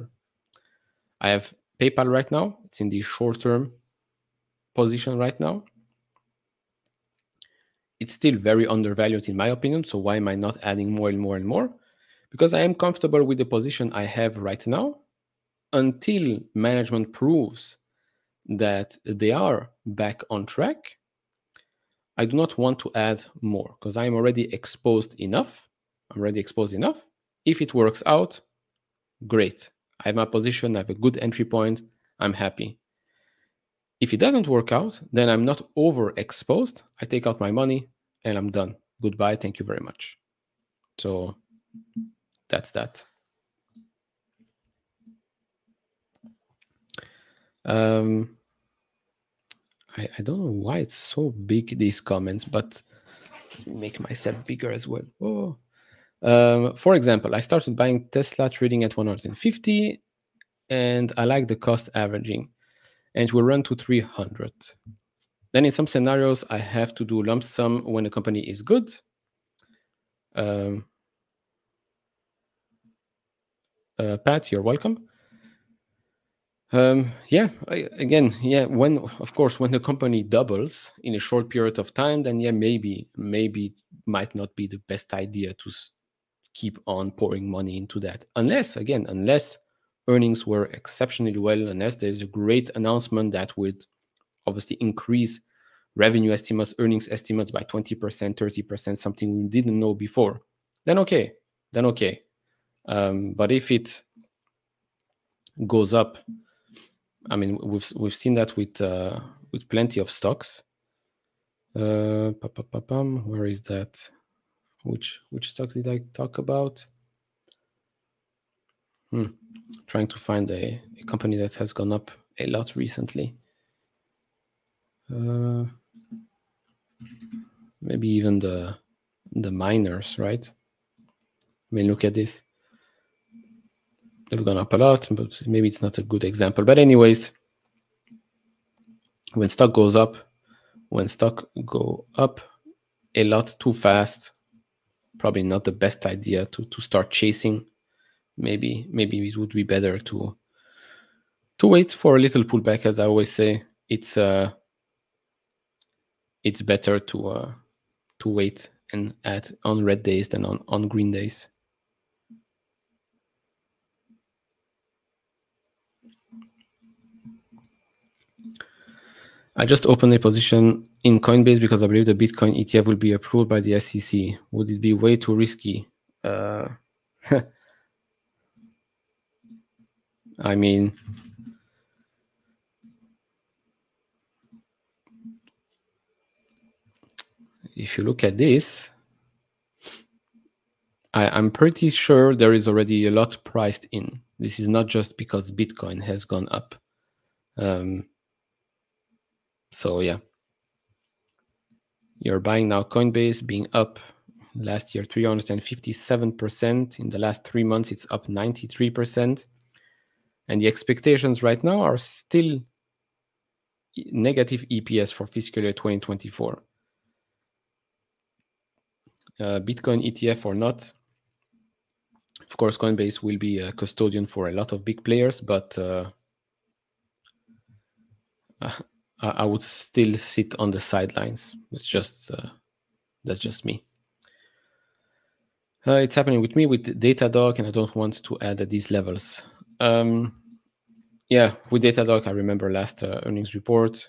I have PayPal right now. It's in the short-term position right now. It's still very undervalued in my opinion. So why am I not adding more and more and more? Because I am comfortable with the position I have right now, until management proves that they are back on track. I do not want to add more because I'm already exposed enough. I'm already exposed enough. If it works out, great. I have my position, I have a good entry point, I'm happy. If it doesn't work out, then I'm not overexposed. I take out my money and I'm done. Goodbye, thank you very much. So that's that. Um, I, I don't know why it's so big, these comments, but let me make myself bigger as well. Oh. Um, for example, I started buying Tesla trading at one hundred fifty, and I like the cost averaging, and it will run to three hundred. Then in some scenarios, I have to do lump sum when the company is good. Um, uh, Pat, you're welcome. Um, yeah, I, again, yeah, when, of course, when the company doubles in a short period of time, then yeah, maybe, maybe it might not be the best idea to keep on pouring money into that. Unless, again, unless earnings were exceptionally well, unless there's a great announcement that would obviously increase revenue estimates, earnings estimates by twenty percent, thirty percent, something we didn't know before, then okay, then okay. Um, but if it goes up, I mean, we've we've seen that with uh, with plenty of stocks. Uh, pa -pa -pa -pam. Where is that? Which which stock did I talk about? Hmm. Trying to find a, a company that has gone up a lot recently. Uh, maybe even the the miners, right? I mean, look at this. They've gone up a lot, but maybe it's not a good example. But anyways, when stock goes up, when stock go up a lot too fast, probably not the best idea to to start chasing. Maybe maybe it would be better to to wait for a little pullback. As I always say, it's uh it's better to uh to wait and add on red days than on on green days. I just opened a position in Coinbase because I believe the Bitcoin E T F will be approved by the S E C. Would it be way too risky? Uh, I mean, if you look at this, I, I'm pretty sure there is already a lot priced in. This is not just because Bitcoin has gone up. Um, So yeah, you're buying now Coinbase being up last year three hundred fifty-seven percent. In the last three months, it's up ninety-three percent. And the expectations right now are still negative E P S for fiscal year twenty twenty-four. Uh, Bitcoin E T F or not, of course, Coinbase will be a custodian for a lot of big players, but uh, uh, I would still sit on the sidelines. It's just uh, that's just me. Uh, it's happening with me with Datadog, and I don't want to add at these levels. Um, yeah, with Datadog, I remember last uh, earnings report,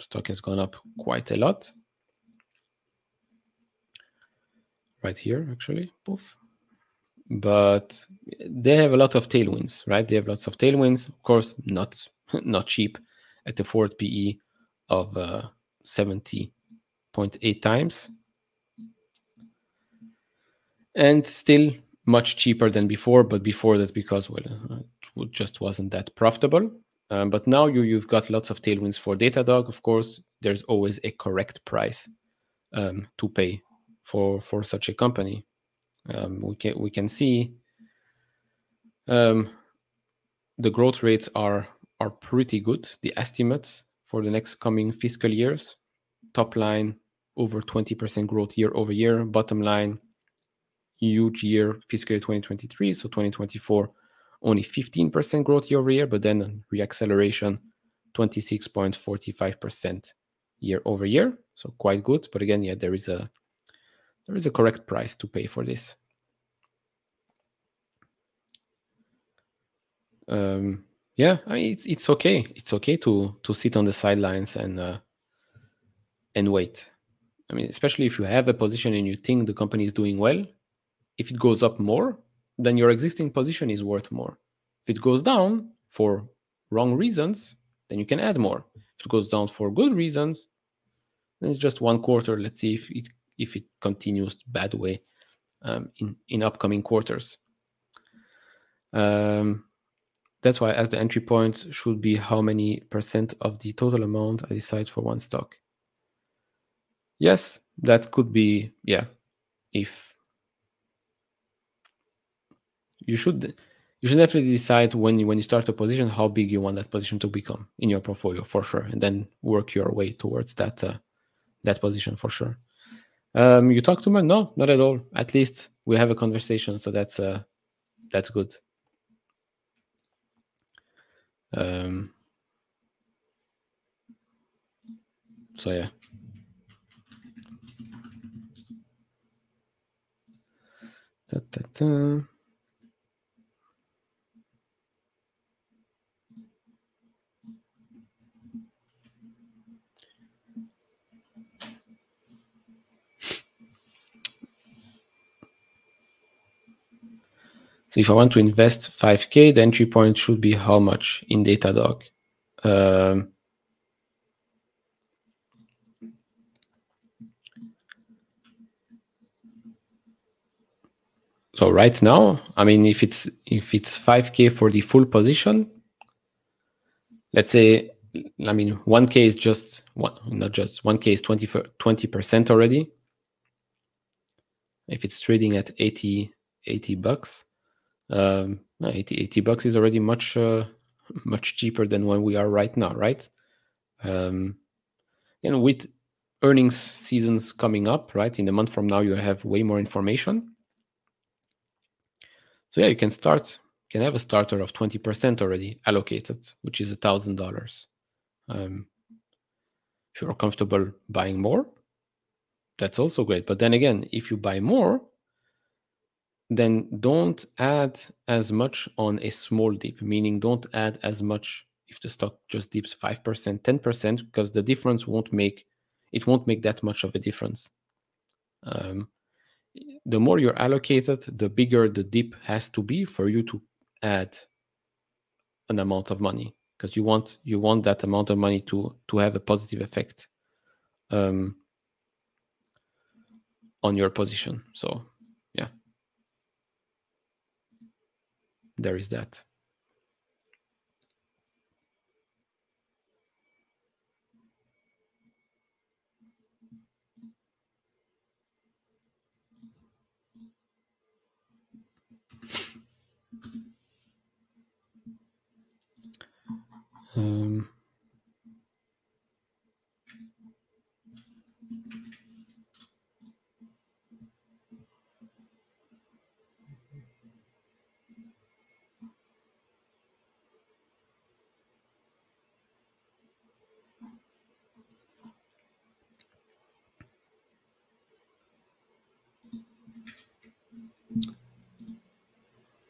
stock has gone up quite a lot. Right here, actually, poof. But they have a lot of tailwinds, right? They have lots of tailwinds. Of course, not not cheap. At the forward P E of uh, seventy point eight times. And still much cheaper than before, but before that's because, well, it just wasn't that profitable. Um, but now you, you've got lots of tailwinds for Datadog. Of course, there's always a correct price um, to pay for, for such a company. Um, we, can, we can see um, the growth rates are... are pretty good. The estimates for the next coming fiscal years, top line over twenty percent growth year over year, bottom line huge year fiscal year twenty twenty-three, so twenty twenty-four only fifteen percent growth year over year, but then reacceleration twenty-six point four five percent year over year, so quite good. But again, yeah, there is a there is a correct price to pay for this. Um, Yeah, I mean, it's it's okay. It's okay to to sit on the sidelines and uh, and wait. I mean, especially if you have a position and you think the company is doing well. If it goes up more, then your existing position is worth more. If it goes down for wrong reasons, then you can add more. If it goes down for good reasons, then it's just one quarter. Let's see if it if it continues bad way um, in in upcoming quarters. Um. That's why as the entry point should be how many percent of the total amount I decide for one stock. Yes, that could be, yeah, if you should you should definitely decide when you when you start a position how big you want that position to become in your portfolio, for sure, and then work your way towards that uh, that position, for sure. Um, you talk too much? No, not at all. At least we have a conversation, so that's uh, that's good. Um, so yeah, da, da, da. So if I want to invest five K, the entry point should be how much in Datadog? Um, So right now, I mean, if it's if it's five K for the full position, let's say, I mean, one K is just one, not just one K is twenty percent already. If it's trading at eighty, eighty bucks, um, eighty, eighty bucks is already much uh, much cheaper than when we are right now, right? Um, and with earnings seasons coming up, right, in the month from now, you have way more information. So yeah, you can start, you can have a starter of twenty percent already allocated, which is one thousand dollars. Um, if you're comfortable buying more, that's also great. But then again, if you buy more, then don't add as much on a small dip, meaning don't add as much if the stock just dips five percent, ten percent, because the difference won't make, it won't make that much of a difference. Um, the more you're allocated, the bigger the dip has to be for you to add an amount of money, because you want, you want that amount of money to, to have a positive effect um, on your position. So yeah, there is that. Um,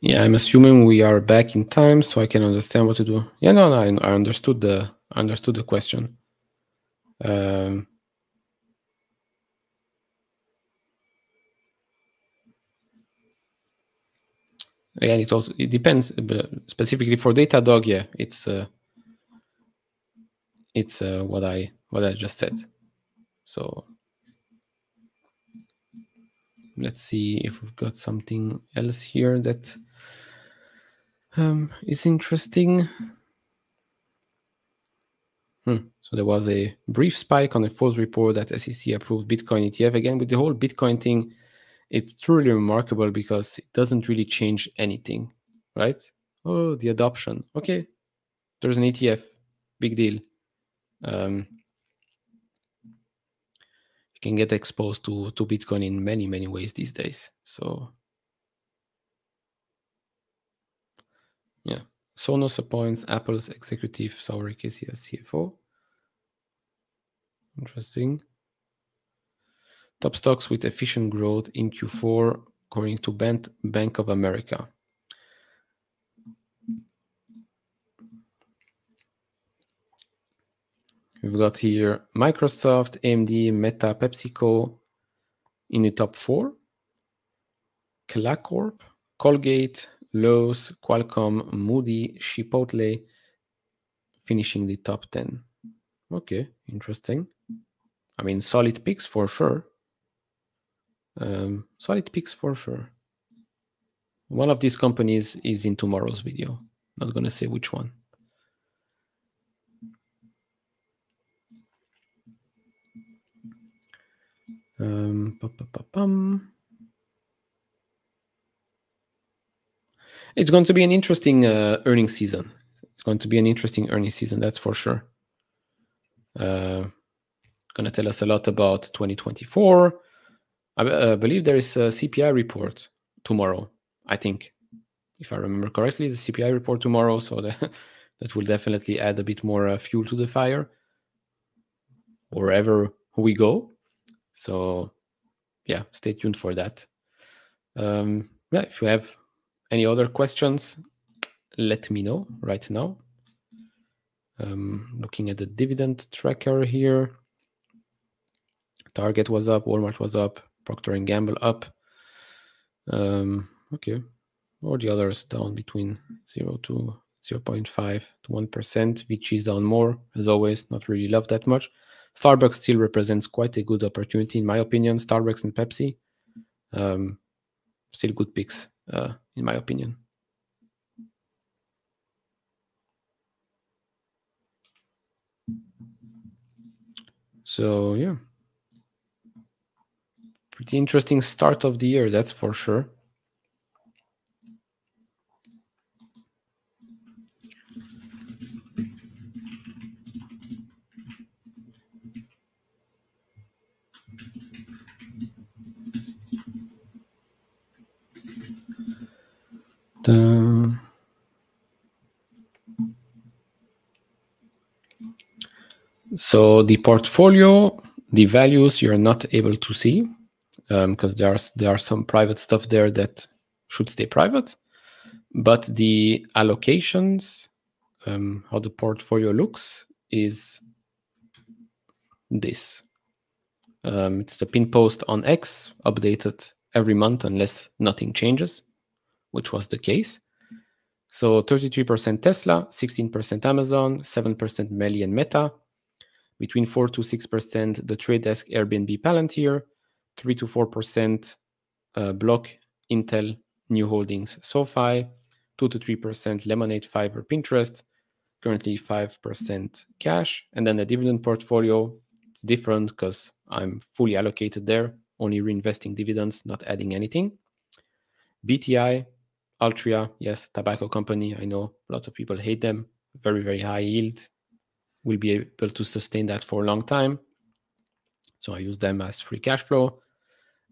Yeah, I'm assuming we are back in time, so I can understand what to do. Yeah, no, no, I understood the I understood the question. Um, again, it also it depends, but specifically for Datadog. Yeah, it's uh, it's uh, what I what I just said. So let's see if we've got something else here that. Um, it's interesting. Hmm. So there was a brief spike on a false report that S E C approved Bitcoin E T F. Again, with the whole Bitcoin thing, it's truly remarkable because it doesn't really change anything, right? Oh, the adoption. Okay, there's an E T F. Big deal. Um, you can get exposed to, to Bitcoin in many, many ways these days. So... yeah, Sonos appoints Apple's executive Saori Casey as C F O. Interesting. Top stocks with efficient growth in Q four, according to Bank of America. We've got here Microsoft, A M D, Meta, PepsiCo in the top four. Kalakorp, Colgate, Lowe's, Qualcomm, Moody, Chipotle, finishing the top ten. Okay, interesting. I mean, solid picks for sure. Um, solid picks for sure. One of these companies is in tomorrow's video. Not going to say which one. Um, pa -pa -pa -pam. It's going to be an interesting uh, earnings season. It's going to be an interesting earnings season, that's for sure. Uh, going to tell us a lot about twenty twenty-four. I uh, believe there is a C P I report tomorrow, I think. If I remember correctly, the C P I report tomorrow, so that, that will definitely add a bit more uh, fuel to the fire wherever we go. So, yeah, stay tuned for that. Um, yeah, if you have... any other questions, let me know right now. Um, looking at the dividend tracker here. Target was up, Walmart was up, Procter and Gamble up. Um, okay. Or the others down between zero to zero point five to one percent. V G is down more, as always, not really loved that much. Starbucks still represents quite a good opportunity, in my opinion, Starbucks and Pepsi. Um, still good picks, uh, in my opinion. So yeah, pretty interesting start of the year, that's for sure. The... So the portfolio, the values you're not able to see, because um, there are there are some private stuff there that should stay private, but the allocations, um, how the portfolio looks, is this. Um, it's the pin post on X, updated every month unless nothing changes, which was the case. So thirty-three percent Tesla, sixteen percent Amazon, seven percent Meli and Meta, between four to six percent The Trade Desk, Airbnb, Palantir, three to four percent uh, Block, Intel, New Holdings, SoFi, two to three percent Lemonade, Fiverr, Pinterest, currently five percent Cash. And then the dividend portfolio, it's different because I'm fully allocated there, only reinvesting dividends, not adding anything. B T I, Altria, yes, tobacco company. I know lots of people hate them. Very, very high yield. Will be able to sustain that for a long time. So I use them as free cash flow,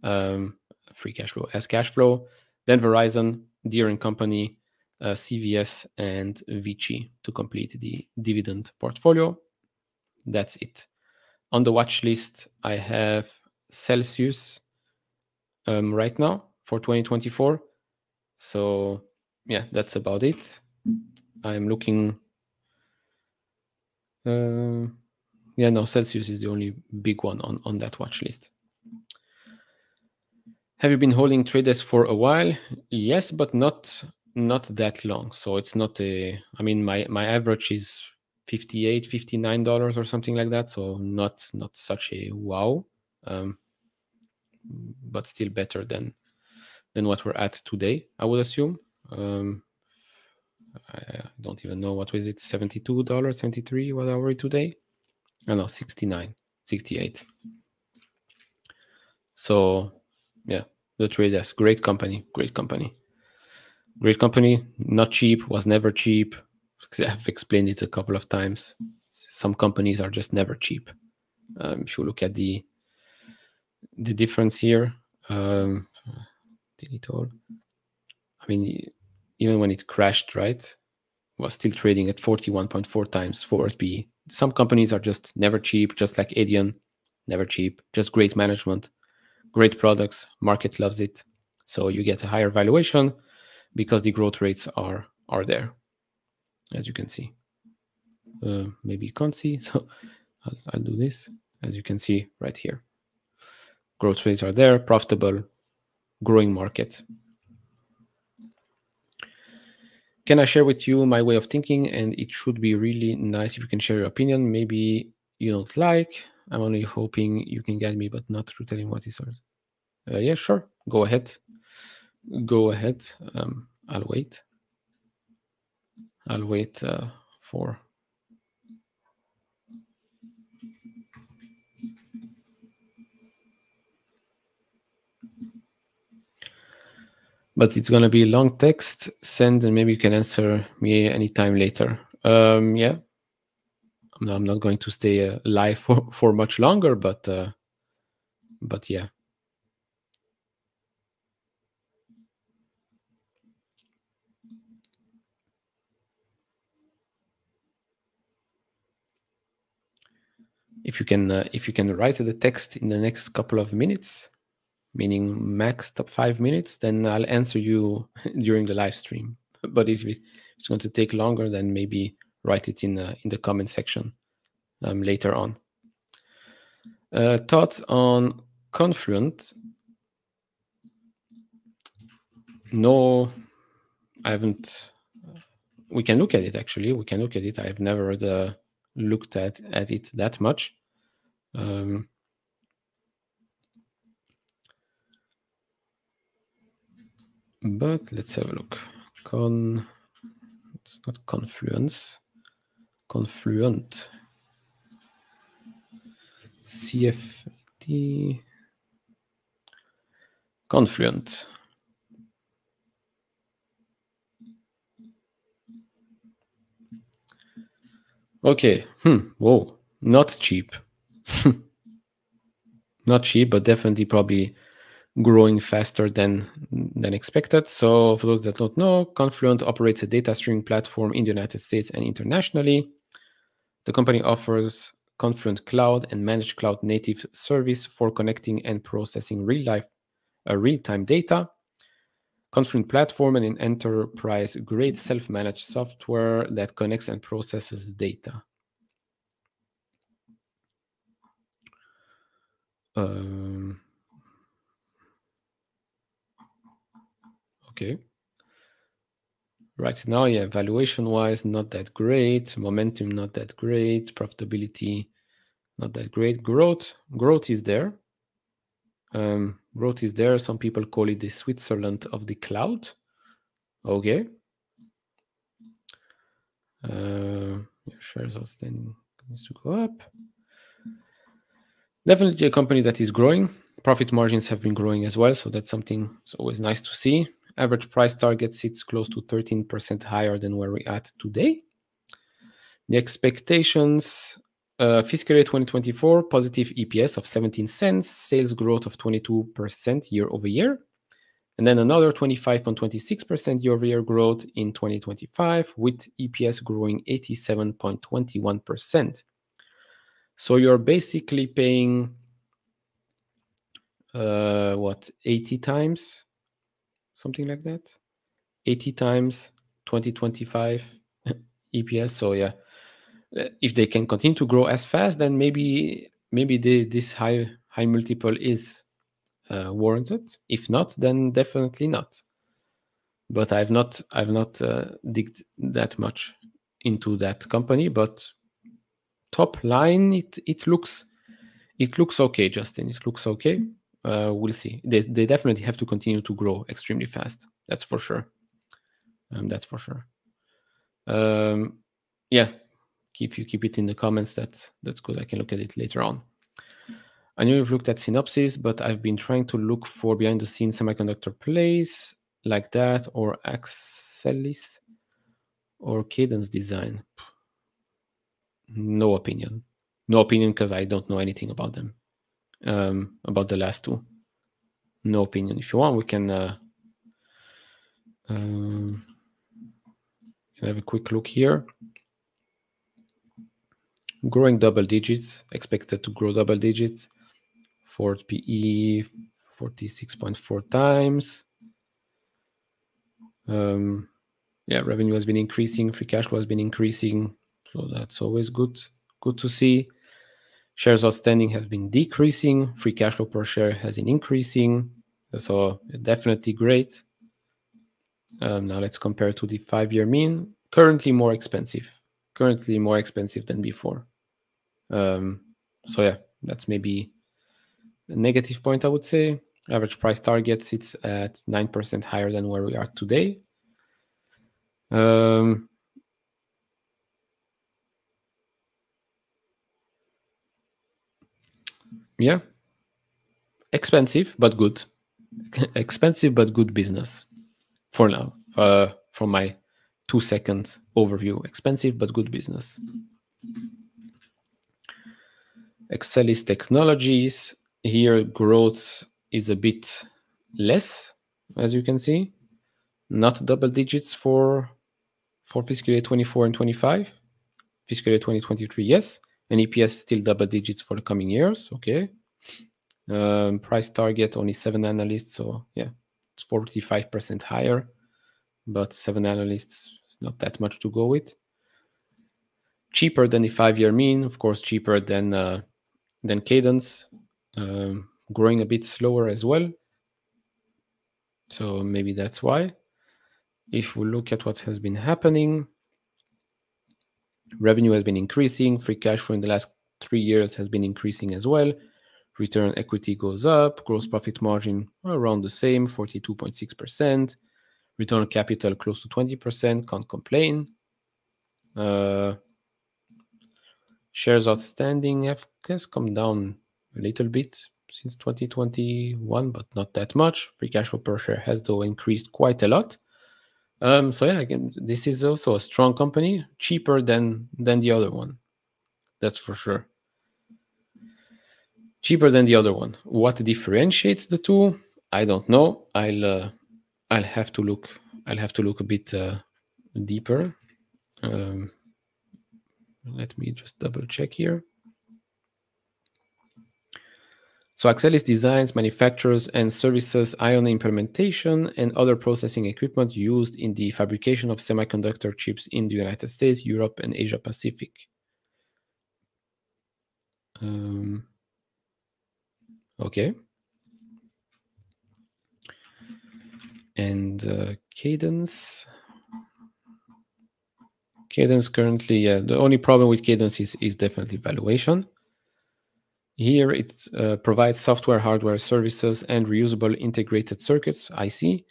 um, free cash flow as cash flow. Then Verizon, Deere and Company, uh, C V S, and Vici to complete the dividend portfolio. That's it. On the watch list, I have Celsius um, right now for twenty twenty-four. So yeah, that's about it. I'm looking... Uh, yeah, no, Celsius is the only big one on, on that watch list. Have you been holding Trade Desk for a while? Yes, but not not that long. So it's not a... I mean, my, my average is fifty-eight, fifty-nine dollars or something like that. So not, not such a wow, um, but still better than, than what we're at today, I would assume. Um, I don't even know what was it, seventy-two dollars, seventy-three dollars, what are we today? I know, sixty-nine, sixty-eight. So yeah, the Trade Desk, great company, great company. Great company, not cheap, was never cheap. I've explained it a couple of times. Some companies are just never cheap. Um, if you look at the the difference here, um, delete all. I mean, even when it crashed, right, was still trading at forty-one point four times forward P E. Some companies are just never cheap, just like Adyen, never cheap, just great management, great products, market loves it. So you get a higher valuation because the growth rates are, are there, as you can see. Uh, maybe you can't see, so I'll, I'll do this, as you can see right here. Growth rates are there, profitable, growing market. Can I share with you my way of thinking? And it should be really nice if you can share your opinion. Maybe you don't like. I'm only hoping you can get me, but not through telling what is yours. Uh, yeah, sure. Go ahead. Go ahead. Um, I'll wait. I'll wait uh, for... But it's going to be a long text. Send, and maybe you can answer me anytime later. Um, yeah. I'm not going to stay uh, live for, for much longer, but, uh, but yeah. If you can, uh, if you can write the text in the next couple of minutes, meaning max top five minutes, then I'll answer you during the live stream. But if it's going to take longer, then maybe write it in the, in the comment section um, later on. Uh, thoughts on Confluent? No, I haven't. We can look at it, actually. We can look at it. I've never uh, looked at, at it that much. Um, But let's have a look. Con, it's not Confluence. Confluent. C F T. Confluent. Okay. Hmm. Whoa. Not cheap. Not cheap, but definitely probably growing faster than than expected. So for those that don't know, Confluent operates a data streaming platform in the United States and internationally. The company offers Confluent Cloud and managed cloud native service for connecting and processing real life uh, real-time data. Confluent Platform and an enterprise-grade self-managed software that connects and processes data. Um, okay. Right now, yeah, valuation-wise, not that great. Momentum, not that great. Profitability, not that great. Growth, growth is there. Um, growth is there. Some people call it the Switzerland of the cloud. Okay. Uh, shares outstanding needs to go up. Definitely a company that is growing. Profit margins have been growing as well. So that's something it's always nice to see. Average price target sits close to thirteen percent higher than where we're at today. The expectations... Uh, fiscal year twenty twenty-four, positive E P S of seventeen cents, sales growth of twenty-two percent year over year, and then another twenty-five point two six percent year over year growth in twenty twenty-five, with E P S growing eighty-seven point two one percent. So you're basically paying, uh, what, eighty times? Something like that? eighty times twenty twenty-five E P S, so yeah. If they can continue to grow as fast, then maybe maybe they, this high high multiple is uh, warranted. If not, then definitely not. But I've not I've not uh, digged that much into that company. But top line, it it looks it looks okay, Justin. It looks okay. Uh, we'll see. They they definitely have to continue to grow extremely fast. That's for sure. Um, that's for sure. Um, yeah. If you keep it in the comments, that's, that's good. I can look at it later on. I know you've looked at Synopsys, but I've been trying to look for behind-the-scenes semiconductor plays like that, or Axelis, or Cadence Design. No opinion. No opinion because I don't know anything about them, um, about the last two. No opinion. If you want, we can... Uh, um, have a quick look here. Growing double digits, expected to grow double digits. Ford P E, forty-six point four times. Um, yeah, revenue has been increasing, free cash flow has been increasing, so that's always good, good to see. Shares outstanding have been decreasing, free cash flow per share has been increasing, so definitely great. Um, now let's compare to the five-year mean. Currently more expensive, currently more expensive than before. Um, so yeah, that's maybe a negative point, I would say. Average price target sits at nine percent higher than where we are today. Um, yeah. Expensive, but good. Expensive, but good business for now, uh, for my two-second overview. Expensive, but good business. Excelis Technologies, here growth is a bit less, as you can see, not double digits for for fiscal year twenty-four and twenty-five. Fiscal year twenty twenty-three, yes, and E P S still double digits for the coming years. Okay. Um, price target only seven analysts, so yeah, it's forty-five percent higher, but seven analysts, not that much to go with. Cheaper than the five-year mean, of course, cheaper than uh, than Cadence, um, growing a bit slower as well. So maybe that's why. If we look at what has been happening, revenue has been increasing, free cash flow in the last three years has been increasing as well. Return equity goes up, gross profit margin around the same, forty-two point six percent. Return on capital close to twenty percent. Can't complain. Uh, shares outstanding have come down a little bit since twenty twenty-one, but not that much. Free cash flow per share has, though, increased quite a lot. Um, so, yeah, again, this is also a strong company, cheaper than, than the other one. That's for sure. Cheaper than the other one. What differentiates the two? I don't know. I'll uh, I'll have to look. I'll have to look a bit uh, deeper. Um, let me just double check here. So Axcelis designs, manufactures, and services ion implementation and other processing equipment used in the fabrication of semiconductor chips in the United States, Europe, and Asia Pacific. Um. Okay. And uh, Cadence. Cadence currently, yeah, the only problem with Cadence is, is definitely valuation. Here it uh, provides software, hardware, services, and reusable integrated circuits, I C,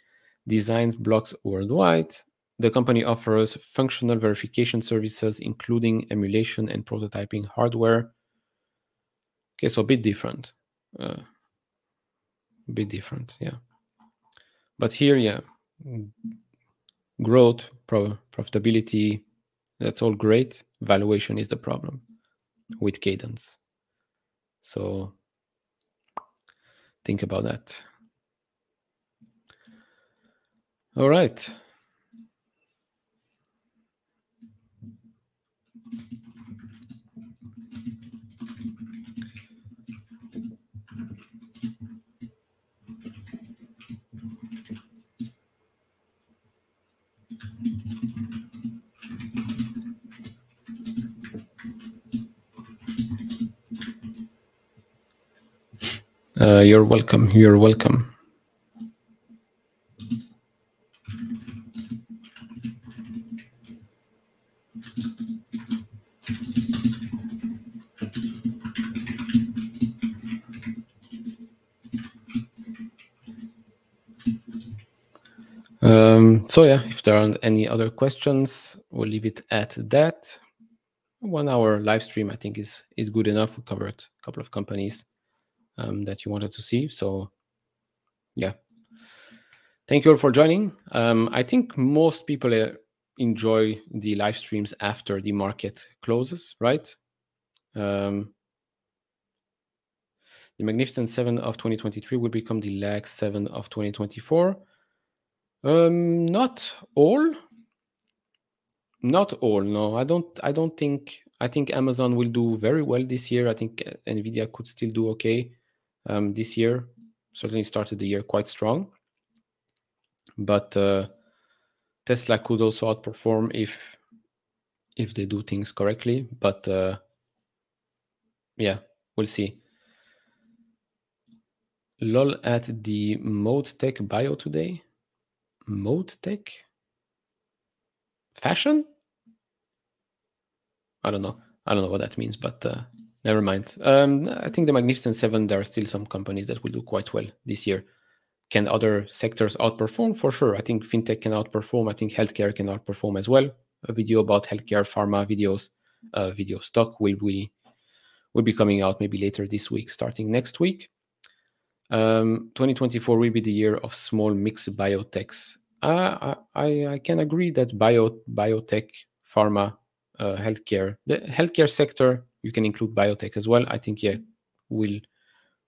designs blocks worldwide. The company offers functional verification services, including emulation and prototyping hardware. Okay, so a bit different. Uh, a bit different, yeah. But here, yeah, growth, pro profitability, that's all great. Valuation is the problem with Cadence. So think about that. All right. Uh, you're welcome. You're welcome. Um, so, yeah, if there aren't any other questions, we'll leave it at that. One hour live stream, I think, is, is good enough. We covered a couple of companies Um, that you wanted to see. So yeah, thank you all for joining. um, I think most people uh, enjoy the live streams after the market closes, right? Um, the Magnificent Seven of twenty twenty-three will become the Lag Seven of twenty twenty-four. Um, not all, not all, no. I don't I don't think I think Amazon will do very well this year. I think Nvidia could still do okay. Um, this year, certainly started the year quite strong, but uh, Tesla could also outperform if if they do things correctly. But uh, yeah, we'll see. Lol at the Mode Tech bio today. Mode Tech fashion? I don't know. I don't know what that means, but. Uh, Never mind. Um, I think the Magnificent Seven, there are still some companies that will do quite well this year. Can other sectors outperform? For sure. I think fintech can outperform. I think healthcare can outperform as well. A video about healthcare, pharma videos, uh, video stock will be, will be coming out maybe later this week, starting next week. Um, twenty twenty-four will be the year of small mixed biotechs. Uh, I, I can agree that bio, biotech, pharma, uh, healthcare, the healthcare sector, you can include biotech as well. I think, yeah, will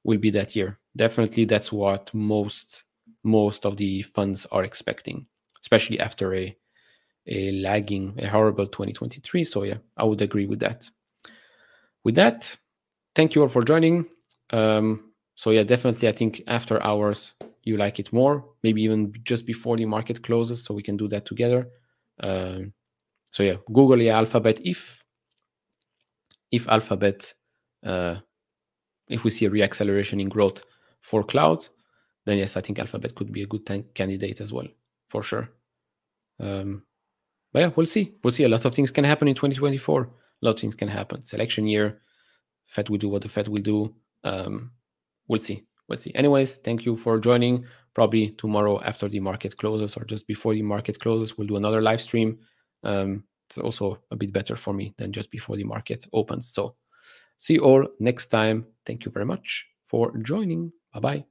will be that year. Definitely, that's what most most of the funds are expecting, especially after a a lagging, a horrible twenty twenty-three. So yeah, I would agree with that. With that, thank you all for joining. Um, so yeah, definitely, I think after hours you like it more. Maybe even just before the market closes, so we can do that together. Um, so yeah, Google, yeah, Alphabet, if. If Alphabet, uh, if we see a reacceleration in growth for cloud, then yes, I think Alphabet could be a good candidate as well, for sure. Um, but yeah, we'll see. We'll see. A lot of things can happen in twenty twenty-four. A lot of things can happen. Selection year, Fed will do what the Fed will do. Um, we'll see. We'll see. Anyways, thank you for joining. probably tomorrow after the market closes or just before the market closes, we'll do another live stream. Um, it's also a bit better for me than just before the market opens. So see you all next time. Thank you very much for joining. Bye-bye.